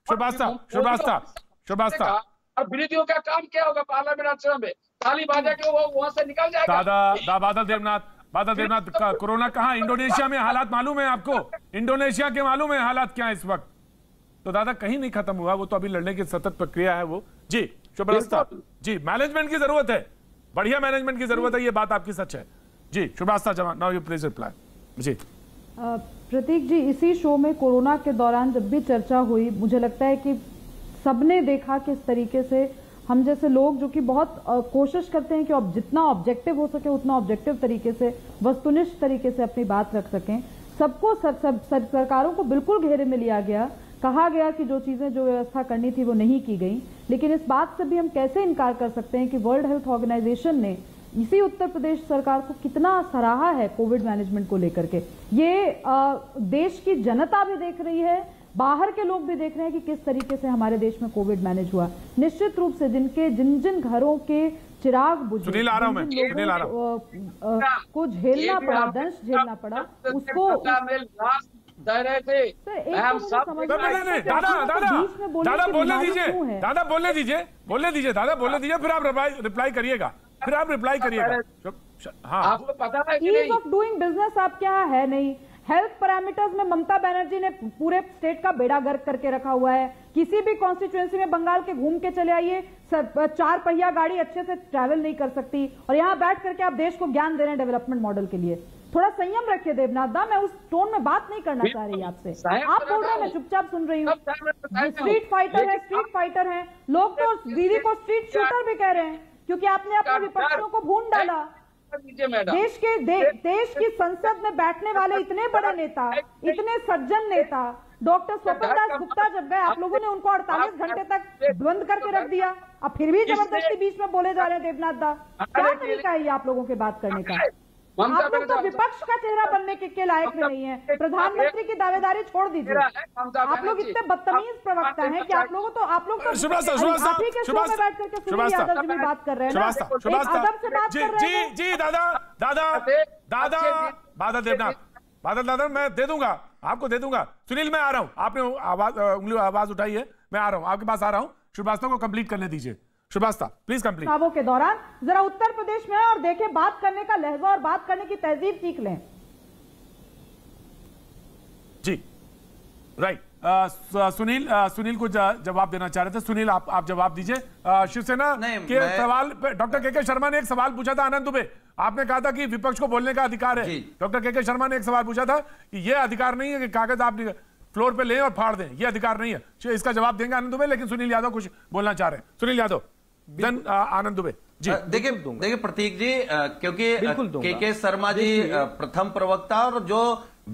श्रीवास्तव श्रीवास्तव श्रीवास्तव और विरोधियों का काम क्या होगा पार्लियामेंट में, ताली बाजा के वो वहां से निकल जाएगा। दादा बादल देवनाथ, बादल देवनाथ कोरोना कहां, इंडोनेशिया में हालात मालूम है आपको, इंडोनेशिया के मालूम है हालात क्या है इस वक्त, तो दादा कहीं नहीं खत्म हुआ वो, तो अभी लड़ने की सतत प्रक्रिया है वो। जी श्रीवास्तव जी, मैनेजमेंट की जरूरत है, बढ़िया मैनेजमेंट की जरूरत है, ये बात आपकी सच है जी। नाउ यू प्लीज रिप्लाई जी। प्रतीक जी, इसी शो में कोरोना के दौरान जब भी चर्चा हुई, मुझे लगता है कि सबने देखा किस तरीके से हम जैसे लोग जो कि बहुत आ, कोशिश करते हैं कि अब जितना ऑब्जेक्टिव हो सके उतना ऑब्जेक्टिव तरीके से, वस्तुनिष्ठ तरीके से अपनी बात रख सकें, सबको सब, सब, सब सरकारों को बिल्कुल घेरे में लिया गया, कहा गया कि जो चीजें जो व्यवस्था करनी थी वो नहीं की गई। लेकिन इस बात से भी हम कैसे इनकार कर सकते हैं कि वर्ल्ड हेल्थ ऑर्गेनाइजेशन ने इसी उत्तर प्रदेश सरकार को कितना सराहा है कोविड मैनेजमेंट को लेकर के। ये आ, देश की जनता भी देख रही है, बाहर के लोग भी देख रहे हैं कि किस तरीके से हमारे देश में कोविड मैनेज हुआ। निश्चित रूप से जिनके जिन जिन घरों के चिराग बुझे, को झेलना पड़ा, दंश झेलना पड़ा, उसको दादा बोलने दीजिए, दादा बोलने दीजिए बोलने दीजिए दादा बोलने दीजिए फिर आप रिप्लाई करिएगा, फिर आप रिप्लाई करिएगा। हाँ। आपको पता है कि नहीं? Ease of doing business आप क्या है नहीं, हेल्थ पैरामीटर्स में ममता बनर्जी ने पूरे स्टेट का बेड़ा गर्क करके रखा हुआ है। किसी भी कॉन्स्टिट्यूएंसी में बंगाल के घूम के चले आइए, चार पहिया गाड़ी अच्छे से ट्रैवल नहीं कर सकती, और यहाँ बैठ करके आप देश को ज्ञान दे रहे हैं डेवलपमेंट मॉडल के लिए। थोड़ा संयम रखिए देवनाथ दा, मैं उस टोन में बात नहीं करना चाह रही आपसे। आप बोल रहे हैं, मैं चुपचाप सुन रही हूँ। स्ट्रीट फाइटर है, स्ट्रीट फाइटर है लोग, तो दीदी को स्ट्रीट शूटर भी कह रहे हैं क्योंकि आपने अपने विपक्षियों को भून डाला। देश के दे, देश की संसद में बैठने वाले इतने बड़े नेता, इतने सज्जन नेता, डॉक्टर स्वपन दास गुप्ता जब गए आप लोगों ने उनको अड़तालीस घंटे तक बंद करके रख दिया। अब फिर भी जबरदस्ती बीच में बोले जा रहे हैं देवनाथ दा, क्या तरीका है आप लोगों के बात करने का? आप लोग तो विपक्ष का चेहरा बनने के, के लायक नहीं है। प्रधानमंत्री की दावेदारी छोड़ दीजिए, आप लोग इतने बदतमीज प्रवक्ता हैं कि आप लोगों तो आप लोग तो आप ही के शो में बैठ करके सुनील यादव जी भी बात कर रहे हैं ना, अदब से बात कर रहे हैं। जी दादा दादा दादा बादल देवनाथ, बादल दादा मैं दे दूंगा आपको, दे दूंगा। सुनील मैं आ रहा हूँ, आपने उंगली आवाज उठाई है, मैं आ रहा हूँ आपके पास, आ रहा हूँ। श्रीवास्तव को कंप्लीट करने दीजिए, श्रीवास्तव प्लीज कंप्लीट। चुनावों के दौरान जरा उत्तर प्रदेश में और देखें बात करने का लहजा और बात करने की तहजीब सीख लें। जी राइट, सुनील सुनील को जवाब देना चाह रहे थे, सुनील आप आप जवाब दीजिए। शिवसेना के सवाल पे डॉक्टर के के शर्मा ने एक सवाल पूछा था आनंद दुबे, आपने कहा था कि विपक्ष को बोलने का अधिकार है। डॉक्टर के के शर्मा ने एक सवाल पूछा था कि यह अधिकार नहीं है कि कागज आप फ्लोर पे लें और फाड़ दें, यह अधिकार नहीं है। इसका जवाब देंगे आनंद दुबे, लेकिन सुनील यादव कुछ बोलना चाह रहे हैं। सुनील यादव देन आनंद दुबे। जी देखिए देखिए प्रतीक जी, क्योंकि के के शर्मा जी प्रथम प्रवक्ता और जो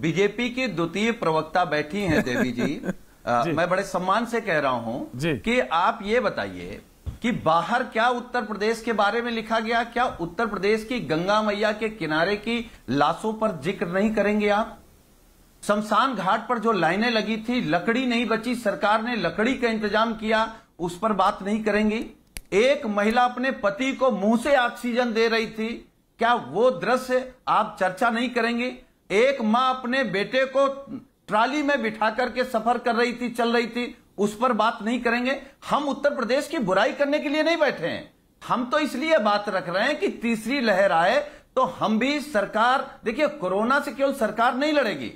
बीजेपी की द्वितीय प्रवक्ता बैठी हैं देवी जी, आ, जी मैं बड़े सम्मान से कह रहा हूं कि आप ये बताइए कि बाहर क्या उत्तर प्रदेश के बारे में लिखा गया, क्या उत्तर प्रदेश की गंगा मैया के किनारे की लाशों पर जिक्र नहीं करेंगे आप? शमशान घाट पर जो लाइनें लगी थी, लकड़ी नहीं बची, सरकार ने लकड़ी का इंतजाम किया, उस पर बात नहीं करेंगे? एक महिला अपने पति को मुंह से ऑक्सीजन दे रही थी, क्या वो दृश्य आप चर्चा नहीं करेंगे? एक मां अपने बेटे को ट्राली में बिठा करके सफर कर रही थी, चल रही थी, उस पर बात नहीं करेंगे? हम उत्तर प्रदेश की बुराई करने के लिए नहीं बैठे हैं, हम तो इसलिए बात रख रहे हैं कि तीसरी लहर आए तो हम भी सरकार, देखिए कोरोना से केवल सरकार नहीं लड़ेगी,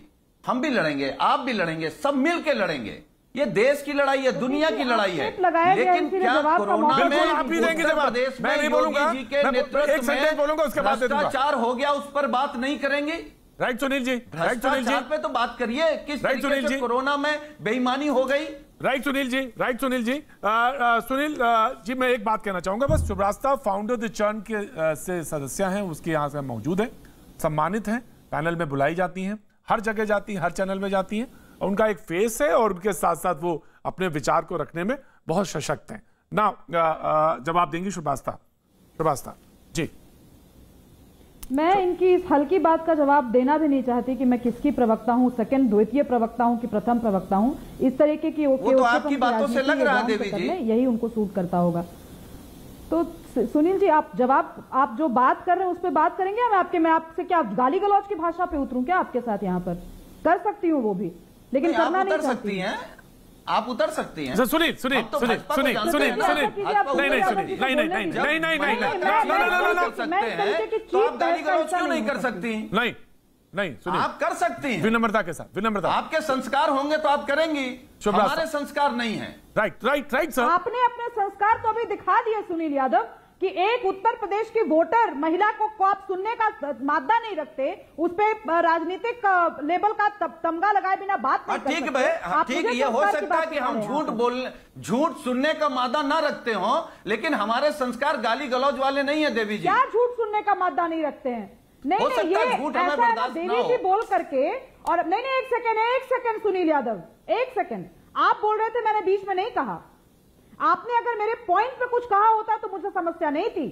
हम भी लड़ेंगे, आप भी लड़ेंगे, सब मिलकर लड़ेंगे। ये देश की लड़ाई है, दुनिया की लड़ाई है, लेकिन क्या कोरोना में उत्तर प्रदेश में योगी जी के नेतृत्व में भ्रष्टाचार हो गया, उस पर बात नहीं करेंगे? राइट सुनील जी, राइट सुनील जी पे तो बात करिए, किस तरीके से कोरोना में बेईमानी हो गई। Right Sunil ji, right Sunil ji. आ, आ, सुनील आ, जी मैं एक बात कहना चाहूंगा बस, शुभ्रास्ता फाउंडर द चर्न के आ, से सदस्य हैं, उसके यहाँ से मौजूद हैं, सम्मानित हैं, पैनल में बुलाई जाती हैं, हर जगह जाती हैं, हर चैनल में जाती हैं, उनका एक फेस है और उनके साथ साथ वो अपने विचार को रखने में बहुत सशक्त हैं ना। जवाब देंगी शुभ्रास्ता, शुभ्रास्ता जी। मैं इनकी इस हल्की बात का जवाब देना भी नहीं चाहती कि मैं किसकी प्रवक्ता हूँ, सेकंड द्वितीय प्रवक्ता हूँ कि प्रथम प्रवक्ता हूँ, इस तरीके की ओके तो आपकी बातों से लग रहा है देवी जी, यही उनको सूट करता होगा। तो सुनील जी आप जवाब, आप जो बात कर रहे हैं उस पर बात करेंगे हम आपके, मैं आपसे क्या गाली गलौज की भाषा पे उतरूँ क्या आपके साथ? यहाँ पर कर सकती हूँ वो भी, लेकिन करना नहीं सकती है, आप उतर सकती हैं। सुनील सुनील सुनील सुनील सुनील नहीं नहीं सुनील नहीं नहीं नहीं नहीं नहीं नहीं नहीं कर सकती नहीं नहीं सुनील आप कर सकती हैं विनम्रता के साथ, विनम्रता। आपके संस्कार होंगे तो आप करेंगी, हमारे संस्कार नहीं है। राइट राइट राइट सर, आपने अपने संस्कार तो अभी दिखा दिए सुनील यादव कि एक उत्तर प्रदेश की वोटर महिला को, को आप सुनने का मादा नहीं रखते, उस पर राजनीतिक लेबल का तमगा लगाए बिना बात नहीं करते। ठीक है, ठीक ये हो सकता है कि हम झूठ बोल झूठ सुनने का मादा ना रखते हो, लेकिन हमारे संस्कार गाली गलौज वाले नहीं है देवी जी। क्या झूठ सुनने का मादा नहीं रखते हैं? नहीं नहीं, ये देवी जी बोल करके और नहीं नहीं एक सेकेंड एक सेकेंड सुनील यादव एक सेकेंड, आप बोल रहे थे, मैंने बीच में नहीं कहा। आपने अगर मेरे पॉइंट पे कुछ कहा होता तो मुझे समस्या नहीं थी,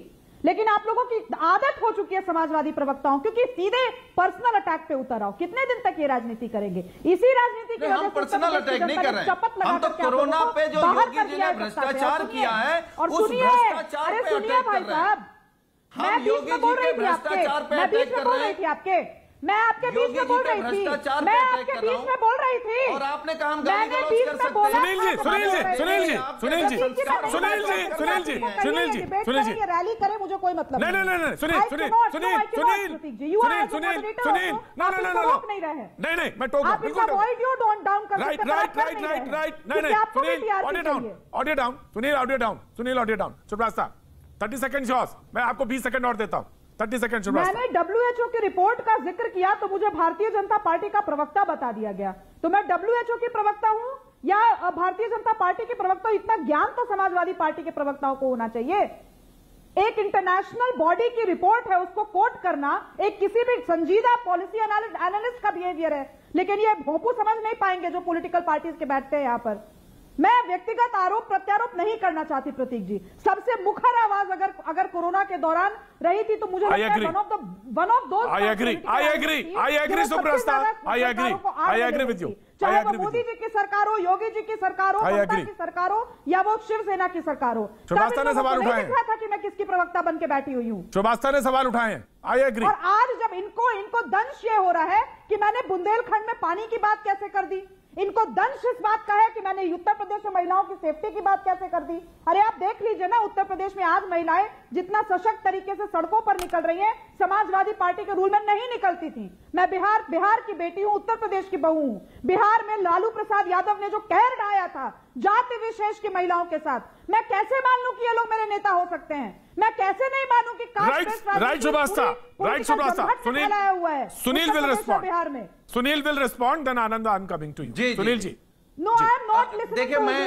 लेकिन आप लोगों की आदत हो चुकी है समाजवादी प्रवक्ताओं, क्योंकि सीधे पर्सनल अटैक पे उतर आओ। कितने दिन तक ये राजनीति करेंगे? इसी राजनीति की वजह से पर्सनल अटैक नहीं कर रहे हैं हम तो, कोरोना पे जो योगी जी ने भ्रष्टाचार किया है और सुनिए, अरे सुनिए भाई साहब, मैं बीच में बोल रही थी आपके, मैं बीच में बोल रही थी आपके, मैं आपके बीच में बोल रही थी, मैं आपके बीच में बोल रही थी और आपने काम मैंने बीच में बोला। सुनील सुनील जी, सुनील जी, सुनील जी, सुनील जी, सुनील जी, सुनील जी, रैली करें मुझे कोई मतलब नहीं। नहीं नहीं सुनील सुनील सुनील सुनील सुनील सुनील ना ना ना नहीं रहे नहीं नहीं मैं टोक आप इसका वॉइड यू डोंट डाउन कर right right right right right नहीं नहीं Sunil audio down audio down Sunil audio down Sunil audio down Shubhrastha thirty second शॉस मैं आपको बीस सेकंड और देता हूँ। तीस सेकंड मैंने डब्ल्यूएचओ की रिपोर्ट का जिक्र किया तो मुझे भारतीय जनता पार्टी का प्रवक्ता बता दिया गया, तो मैं डब्ल्यूएचओ की प्रवक्ता हूं या भारतीय जनता पार्टी की प्रवक्ता? इतना ज्ञान तो समाजवादी पार्टी के प्रवक्ताओं को होना चाहिए। एक इंटरनेशनल बॉडी की रिपोर्ट है, उसको कोट करना एक किसी भी संजीदा पॉलिसी एनालिस्ट का बिहेवियर है, लेकिन ये भोपू समझ नहीं पाएंगे जो पॉलिटिकल पार्टीज के बैठते हैं यहाँ पर। मैं व्यक्तिगत आरोप प्रत्यारोप नहीं करना चाहती प्रतीक जी, सबसे मुखर आवाज अगर अगर कोरोना के दौरान रही थी तो मुझे चाहे वो मोदी जी की सरकार हो, योगी जी की सरकार हो, ममता की सरकार हो या वो शिवसेना की सरकार हो, श्रीवास्तव ने सवाल उठाया था कि मैं किसकी प्रवक्ता बन के बैठी हुई हूँ। श्रीवास्तव ने सवाल उठाए, आई एग्री। और आज जब इनको इनको दंश ये हो रहा है कि मैंने बुंदेलखंड में पानी की बात कैसे कर दी, इनको दंश इस बात का है कि मैंने उत्तर प्रदेश में महिलाओं की सेफ्टी की बात कैसे कर दी। अरे आप देख लीजिए ना, उत्तर प्रदेश में आज महिलाएं जितना सशक्त तरीके से सड़कों पर निकल रही हैं, समाजवादी पार्टी के रूल में नहीं निकलती थी। मैं बिहार बिहार की बेटी हूं, उत्तर प्रदेश की बहू हूं। बिहार में लालू प्रसाद यादव ने जो कहर ढाया था जाति विशेष की महिलाओं के साथ, मैं कैसे मान लूं कि ये लोग मेरे नेता हो सकते हैं? मैं कैसे नहीं मानूं कि बिहार में Sunil will respond then Anand I am coming to you. Sunil ji no I am not listening. देखिए मैं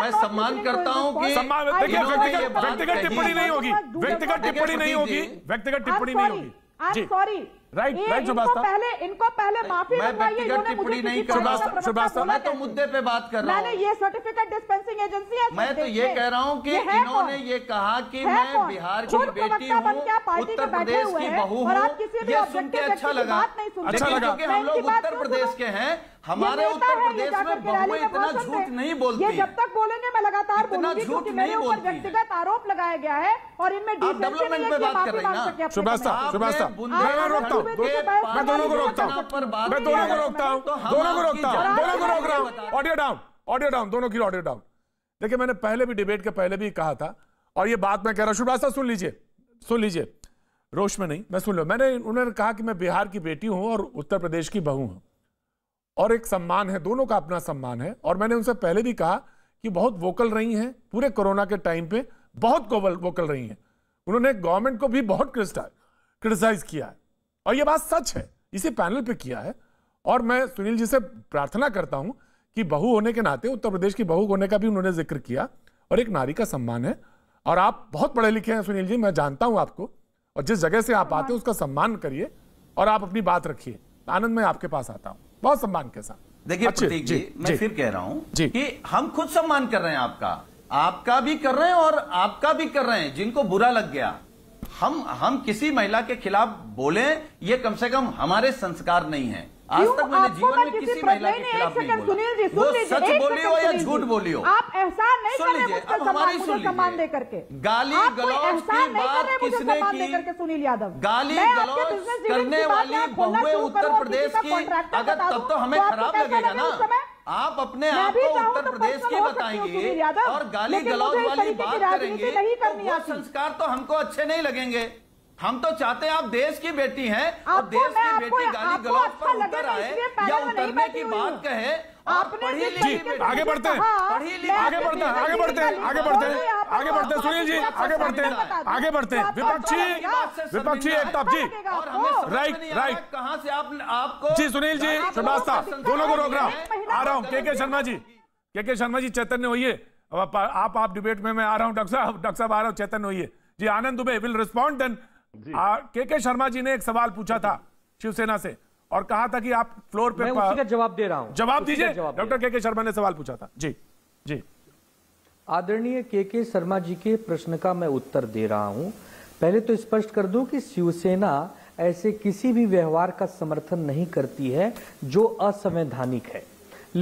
मैं सम्मान करता हूं कि देखिए व्यक्तिगत व्यक्तिगत टिप्पणी नहीं होगी, व्यक्तिगत टिप्पणी नहीं होगी, व्यक्तिगत टिप्पणी नहीं होगी। I am sorry right right Srivastava, पहले इनको पहले माफी मांगिए, इन्होंने मुझे नहीं श्रीवास्तव श्रीवास्तव मैं तो मुद्दे पे बात कर रहा हूं। मैंने ये सर्टिफिकेट डिस्पेंसिंग एजेंसी है, मैं तो ये कह रहा हूं कि इन्होंने ये कहा कि मैं बिहार की बेटी हूं, उत्तर प्रदेश की बहू हूं, ये सुन के अच्छा लगा अच्छा लगा कि हम लोग उत्तर प्रदेश के हैं, हमारे उत्तर प्रदेश में बहू इतना झूठ नहीं बोलती है। जब तक बोलेंगे मैं लगातार बोलूंगी क्योंकि मेरे ऊपर व्यक्तिगत आरोप लगाया गया है और इनमें डेवलपमेंट पे बात कर रही ना श्रीवास्तव श्रीवास्तव मैं रोकता हूं, मैं दोनों को रोकता हूं, मैं दोनों को रोकता हूं, दोनों को रोकता हूं, दोनों को रोक रहा हूं। ऑडियो डाउन ऑडियो डाउन दोनों की ऑडियो डाउन। देखिए मैंने पहले भी डिबेट के पहले भी कहा था और ये बात मैं कह रहा हूं श्रीवास्तव सुन लीजिए सुन लीजिए रोष में नहीं मैं सुन लो। मैंने उन्होंने कहा कि मैं बिहार की बेटी हूं और उत्तर प्रदेश की बहू हूं और एक सम्मान है, दोनों का अपना सम्मान है। और मैंने उनसे पहले भी कहा कि बहुत वोकल रही हैं पूरे कोरोना के टाइम पे, बहुत वोकल रही हैं, उन्होंने गवर्नमेंट को भी बहुत क्रिटिसाइज किया है और ये बात सच है, इसी पैनल पे किया है। और मैं सुनील जी से प्रार्थना करता हूं कि बहू होने के नाते, उत्तर प्रदेश की बहू होने का भी उन्होंने जिक्र किया और एक नारी का सम्मान है। और आप बहुत पढ़े लिखे हैं सुनील जी, मैं जानता हूँ आपको, और जिस जगह से आप आते हो उसका सम्मान करिए और आप अपनी बात रखिए। आनंद मैं आपके पास आता हूँ बहुत सम्मान के साथ। देखिए प्रतीक जी, जी मैं जी, फिर कह रहा हूं कि हम खुद सम्मान कर रहे हैं, आपका आपका भी कर रहे हैं और आपका भी कर रहे हैं। जिनको बुरा लग गया, हम हम किसी महिला के खिलाफ बोले ये कम से कम हमारे संस्कार नहीं है। आज तक मैंने जीवन में किसी महिला के खिलाफ नहीं बोला, वो सच बोली हो या झूठ बोली हो। आप एहसान नहीं कर रहे मुझको हमारी सम्मान दे करके, गाली गलौज की बात किसने की? सुनील यादव गाली गलौज करने वाली बहुएं उत्तर प्रदेश की, अगर तब तो हमें खराब लगेगा ना। आप अपने आप को उत्तर प्रदेश की बताएंगे और गाली गलौज वाली बात करेंगे तो वो संस्कार तो हमको अच्छे नहीं लगेंगे। हम तो चाहते हैं आप देश की बेटी हैं और देश की बेटी गाली गलौज पर उतर आए या उतरने की बात कहे। आपने आगे बढ़ते हैं आगे बढ़ते हैं आगे बढ़ते हैं आगे बढ़ते हैं आगे बढ़ते हैं सुनील जी आगे बढ़ते हैं आगे बढ़ते हैं विपक्षी विपक्षी एकता जी राइट राइट कहां से आप आपको जी सुनील जी श्रीवास्तव दोनों को रोक रहा हूँ आ रहा हूँ। के के शर्मा जी के के शर्मा जी चैतन्य होइए, आप आप डिबेट में मैं आ रहा हूँ। डॉक्टर साहब डॉक्टर साहब आ रहा हूँ, चैतन्य होइए जी। Anand Dubey will respond then. K K Sharma जी ने एक सवाल पूछा था शिवसेना से और कहा था कि आप फ्लोर पे उसी का जवाब दे रहा हूं, जवाब दीजिए। डॉक्टर के के शर्मा ने सवाल पूछा था। जी जी आदरणीय के के शर्मा जी के प्रश्न का मैं उत्तर दे रहा हूं। पहले तो स्पष्ट कर दूं कि शिवसेना ऐसे किसी भी व्यवहार का समर्थन नहीं करती है जो असंवैधानिक है।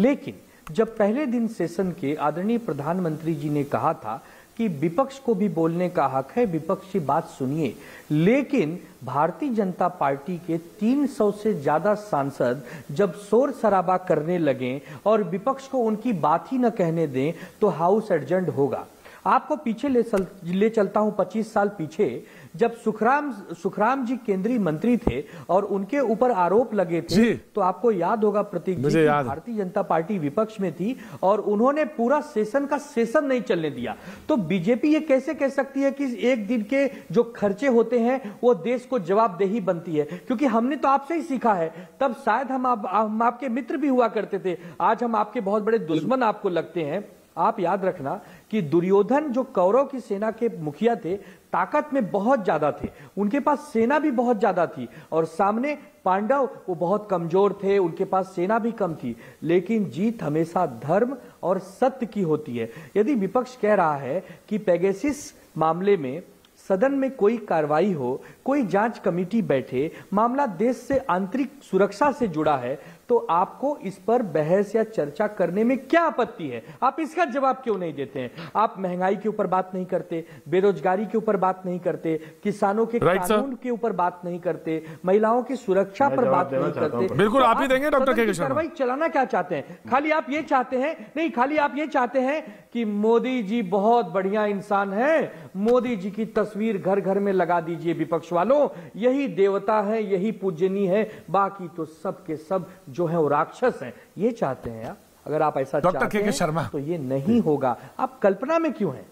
लेकिन जब पहले दिन सेशन के आदरणीय प्रधानमंत्री जी ने कहा था कि विपक्ष को भी बोलने का हक है, विपक्ष की बात सुनिए, लेकिन भारतीय जनता पार्टी के तीन सौ से ज्यादा सांसद जब शोर शराबा करने लगें और विपक्ष को उनकी बात ही न कहने दें तो हाउस एडजर्न होगा। आपको पीछे ले, सल, ले चलता हूं पच्चीस साल पीछे, जब सुखराम सुखराम जी केंद्रीय मंत्री थे और उनके ऊपर आरोप लगे थे, तो आपको याद होगा प्रतीक जी, भारतीय जनता पार्टी विपक्ष में थी और उन्होंने पूरा सेशन का सेशन नहीं चलने दिया। तो बीजेपी ये कैसे कह सकती है कि एक दिन के जो खर्चे होते हैं वो देश को जवाबदेही बनती है? क्योंकि हमने तो आपसे ही सीखा है, तब शायद हम, आप, हम आपके मित्र भी हुआ करते थे, आज हम आपके बहुत बड़े दुश्मन आपको लगते हैं। आप याद रखना कि दुर्योधन जो कौरव की सेना के मुखिया थे, ताकत में बहुत ज्यादा थे, उनके पास सेना भी बहुत ज्यादा थी, और सामने पांडव वो बहुत कमजोर थे, उनके पास सेना भी कम थी, लेकिन जीत हमेशा धर्म और सत्य की होती है। यदि विपक्ष कह रहा है कि पेगासिस मामले में सदन में कोई कार्रवाई हो, कोई जांच कमेटी बैठे, मामला देश से आंतरिक सुरक्षा से जुड़ा है, तो आपको इस पर बहस या चर्चा करने में क्या आपत्ति है? आप इसका जवाब क्यों नहीं देते हैं? आप महंगाई के ऊपर बात नहीं करते, बेरोजगारी के ऊपर बात नहीं करते, किसानों के right, कानून के ऊपर बात नहीं करते, महिलाओं की सुरक्षा पर बात नहीं करते। बिल्कुल आप ही देंगे डॉक्टर के। कार्रवाई चलाना क्या चाहते हैं? खाली आप ये चाहते हैं, नहीं, खाली आप ये चाहते हैं कि मोदी जी बहुत बढ़िया इंसान है, मोदी जी की तस्वीर घर घर में लगा दीजिए विपक्ष वालों, यही देवता है, यही पूजनीय है, बाकी तो सब के सब जो है वो राक्षस हैं, ये चाहते हैं आप। अगर आप ऐसा चाहते हैं तो ये नहीं होगा। आप कल्पना में क्यों हैं?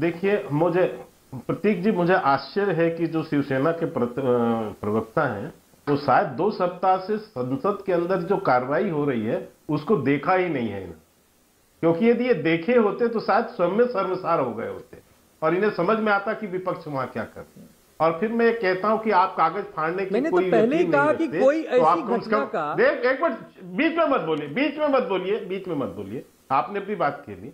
देखिए, मुझे प्रतीक जी मुझे आश्चर्य है कि जो शिवसेना के प्रवक्ता हैं वो तो शायद दो सप्ताह से संसद के अंदर जो कार्रवाई हो रही है उसको देखा ही नहीं है, क्योंकि यदि ये देखे होते तो शायद स्वयं में शर्मसार हो गए होते और इन्हें समझ में आता कि विपक्ष वहां क्या करते। और फिर मैं कहता हूं कि आप कागज फाड़ने की मैंने कोई तो पहले कहा कि कोई ऐसी तो आप घटना का देख एक मिनट बीच में मत बोलिए बीच में मत बोलिए बीच में मत बोलिए आपने अपनी बात कह ली।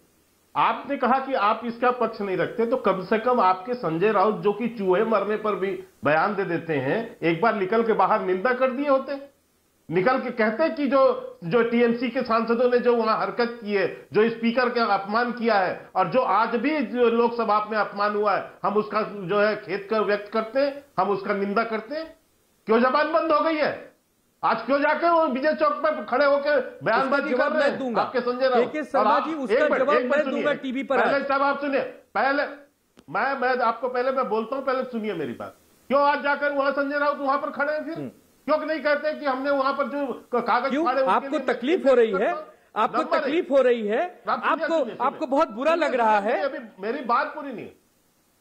आपने कहा कि आप इसका पक्ष नहीं रखते, तो कम से कम आपके संजय राउत जो कि चूहे मरने पर भी बयान दे देते हैं, एक बार निकल के बाहर निंदा कर दिए होते, निकल के कहते कि जो जो टीएमसी के सांसदों ने जो वहां हरकत की है, जो स्पीकर का अपमान किया है और जो आज भी लोकसभा में अपमान हुआ है, हम उसका जो है खेद कर व्यक्त करते हैं, हम उसका निंदा करते हैं। क्यों जबान बंद हो गई है? आज क्यों जाके वो विजय चौक पर खड़े होकर बयानबाजी कर रहे हैं आपके संजय राउत? पहले साहब आप सुनिए, पहले मैं मैं आपको पहले मैं बोलता हूँ, पहले सुनिए मेरी बात। क्यों आज जाकर वहां संजय राउत वहां पर खड़े हैं? फिर क्यों नहीं कहते कि हमने वहां पर जो कागज फाड़े? आपको तकलीफ हो रही है, आपको तकलीफ हो रही है, आपको आपको बहुत बुरा लग रहा है। अभी मेरी बात पूरी नहीं,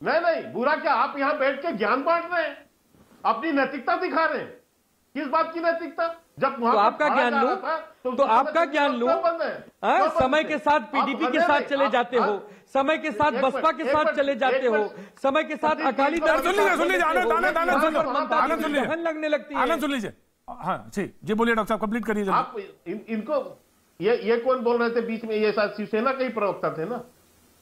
नहीं नहीं बुरा क्या, आप यहाँ बैठ के ज्ञान बांट रहे हैं, अपनी नैतिकता दिखा रहे हैं। किस बात की नैतिकता? जब वहां आपका ज्ञान लू तो आपका ज्ञान लू समय के साथ पीडीपी के साथ चले जाते हो, समय के साथ बसपा के साथ चले जाते हो, समय के साथ अकाली दल लगने लगती है। हाँ जी जी बोलिए डॉक्टर साहब, कंप्लीट करिए आप इनको। ये ये कौन बोल रहे थे बीच में? ये शायद शिवसेना के ही प्रवक्ता थे ना।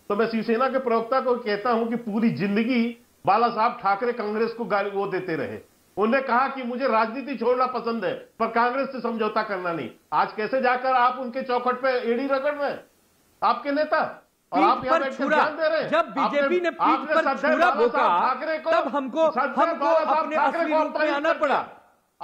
तो मैं शिवसेना के प्रवक्ता को कहता हूँ कि पूरी जिंदगी बाला साहब ठाकरे कांग्रेस को गाली वो देते रहे। उन्होंने कहा कि मुझे राजनीति छोड़ना पसंद है पर कांग्रेस से समझौता करना नहीं। आज कैसे जाकर आप उनके चौखट पे एड़ी रगड़ रहे हैं आपके नेता, और आप पर छुरा दे रहे हैं। जब बीजेपी ने पीठ पर छुरा भोंका तब हमको हमको अपने असली रूप में आना पड़ा।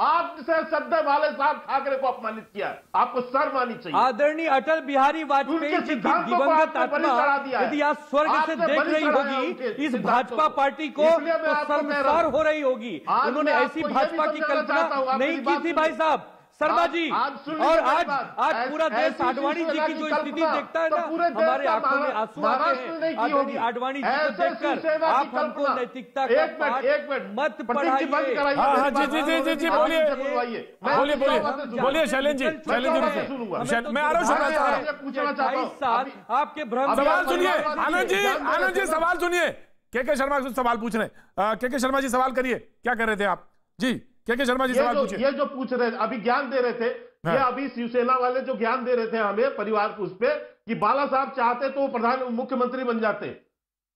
आपसे सद्दे वाले साहब ठाकरे को अपमानित किया, आपको शर्म आनी चाहिए। आदरणीय अटल बिहारी वाजपेयी जी की दिवंगत आत्मा यदि आज स्वर्ग से देख रही होगी इस भाजपा पार्टी को तो शर्मसार हो रही होगी। उन्होंने ऐसी भाजपा की कल्पना नहीं की थी भाई साहब शर्मा जी। और आज आज पूरा देश आडवाणी जी की जो स्थिति देखता है ना, हमारे आंखों में आंसू आते हैं। आडवाणी जी को देखकर आप हमको नैतिकता का पाठ मत पढ़ाइए। जी जी जी जी बोलिए बोलिए बोलिए शैलेंद्र जी, शैलेंद्र जी सुनूंगा मैं। आरोप पूछना चाहता हूँ साल आपके भ्रम। सवाल सुनिए आनंद जी, आनंद जी सवाल सुनिए। के के शर्मा सवाल पूछ रहे, के के शर्मा जी सवाल करिए, क्या कर रहे थे आप जी? क्या क्या शर्मा जी सवाल पूछे? ये जो पूछ रहे थे अभी ज्ञान दे रहे थे, हाँ। ये अभी शिवसेना वाले जो ज्ञान दे रहे थे हमें परिवार उस पे कि बाला साहब चाहते तो प्रधान मुख्यमंत्री बन जाते,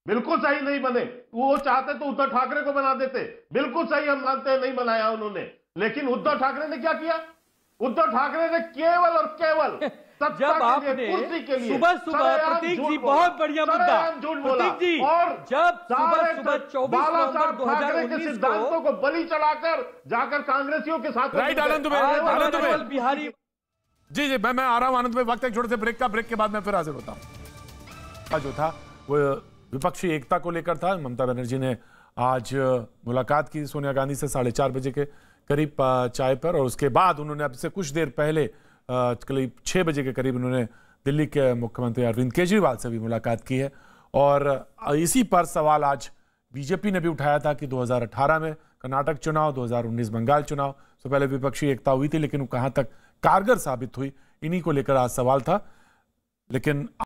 बिल्कुल सही नहीं बने। वो चाहते तो उद्धव ठाकरे को बना देते, बिल्कुल सही हम मानते हैं नहीं बनाया उन्होंने। लेकिन उद्धव ठाकरे ने क्या किया? उद्धव ठाकरे ने केवल और केवल जब आपने सुबह सुबह प्रतीक जी बहुत बढ़िया मुद्दा, प्रतीक जी जब सुबह सुबह चौबीस नवंबर दो हज़ार उन्नीस को बलि चढ़ाकर जाकर कांग्रेसियों के साथ राइट आनंद में आनंद में बिहारी जी जी मैं मैं आ रहा हूं आनंद में वक्त एक छोटे से ब्रेक का, ब्रेक के बाद मैं फिर हाजिर होता हूं। जो था वो विपक्षी एकता को लेकर था। ममता बनर्जी ने आज मुलाकात की सोनिया गांधी से साढ़े चार बजे के करीब चाय पर, और उसके बाद उन्होंने अब से कुछ देर पहले करीब छः बजे के करीब उन्होंने दिल्ली के मुख्यमंत्री अरविंद केजरीवाल से भी मुलाकात की है। और इसी पर सवाल आज बीजेपी ने भी उठाया था कि दो हज़ार अठारह में कर्नाटक चुनाव, दो हज़ार उन्नीस बंगाल चुनाव से पहले विपक्षी एकता हुई थी, लेकिन वो कहाँ तक कारगर साबित हुई, इन्हीं को लेकर आज सवाल था। लेकिन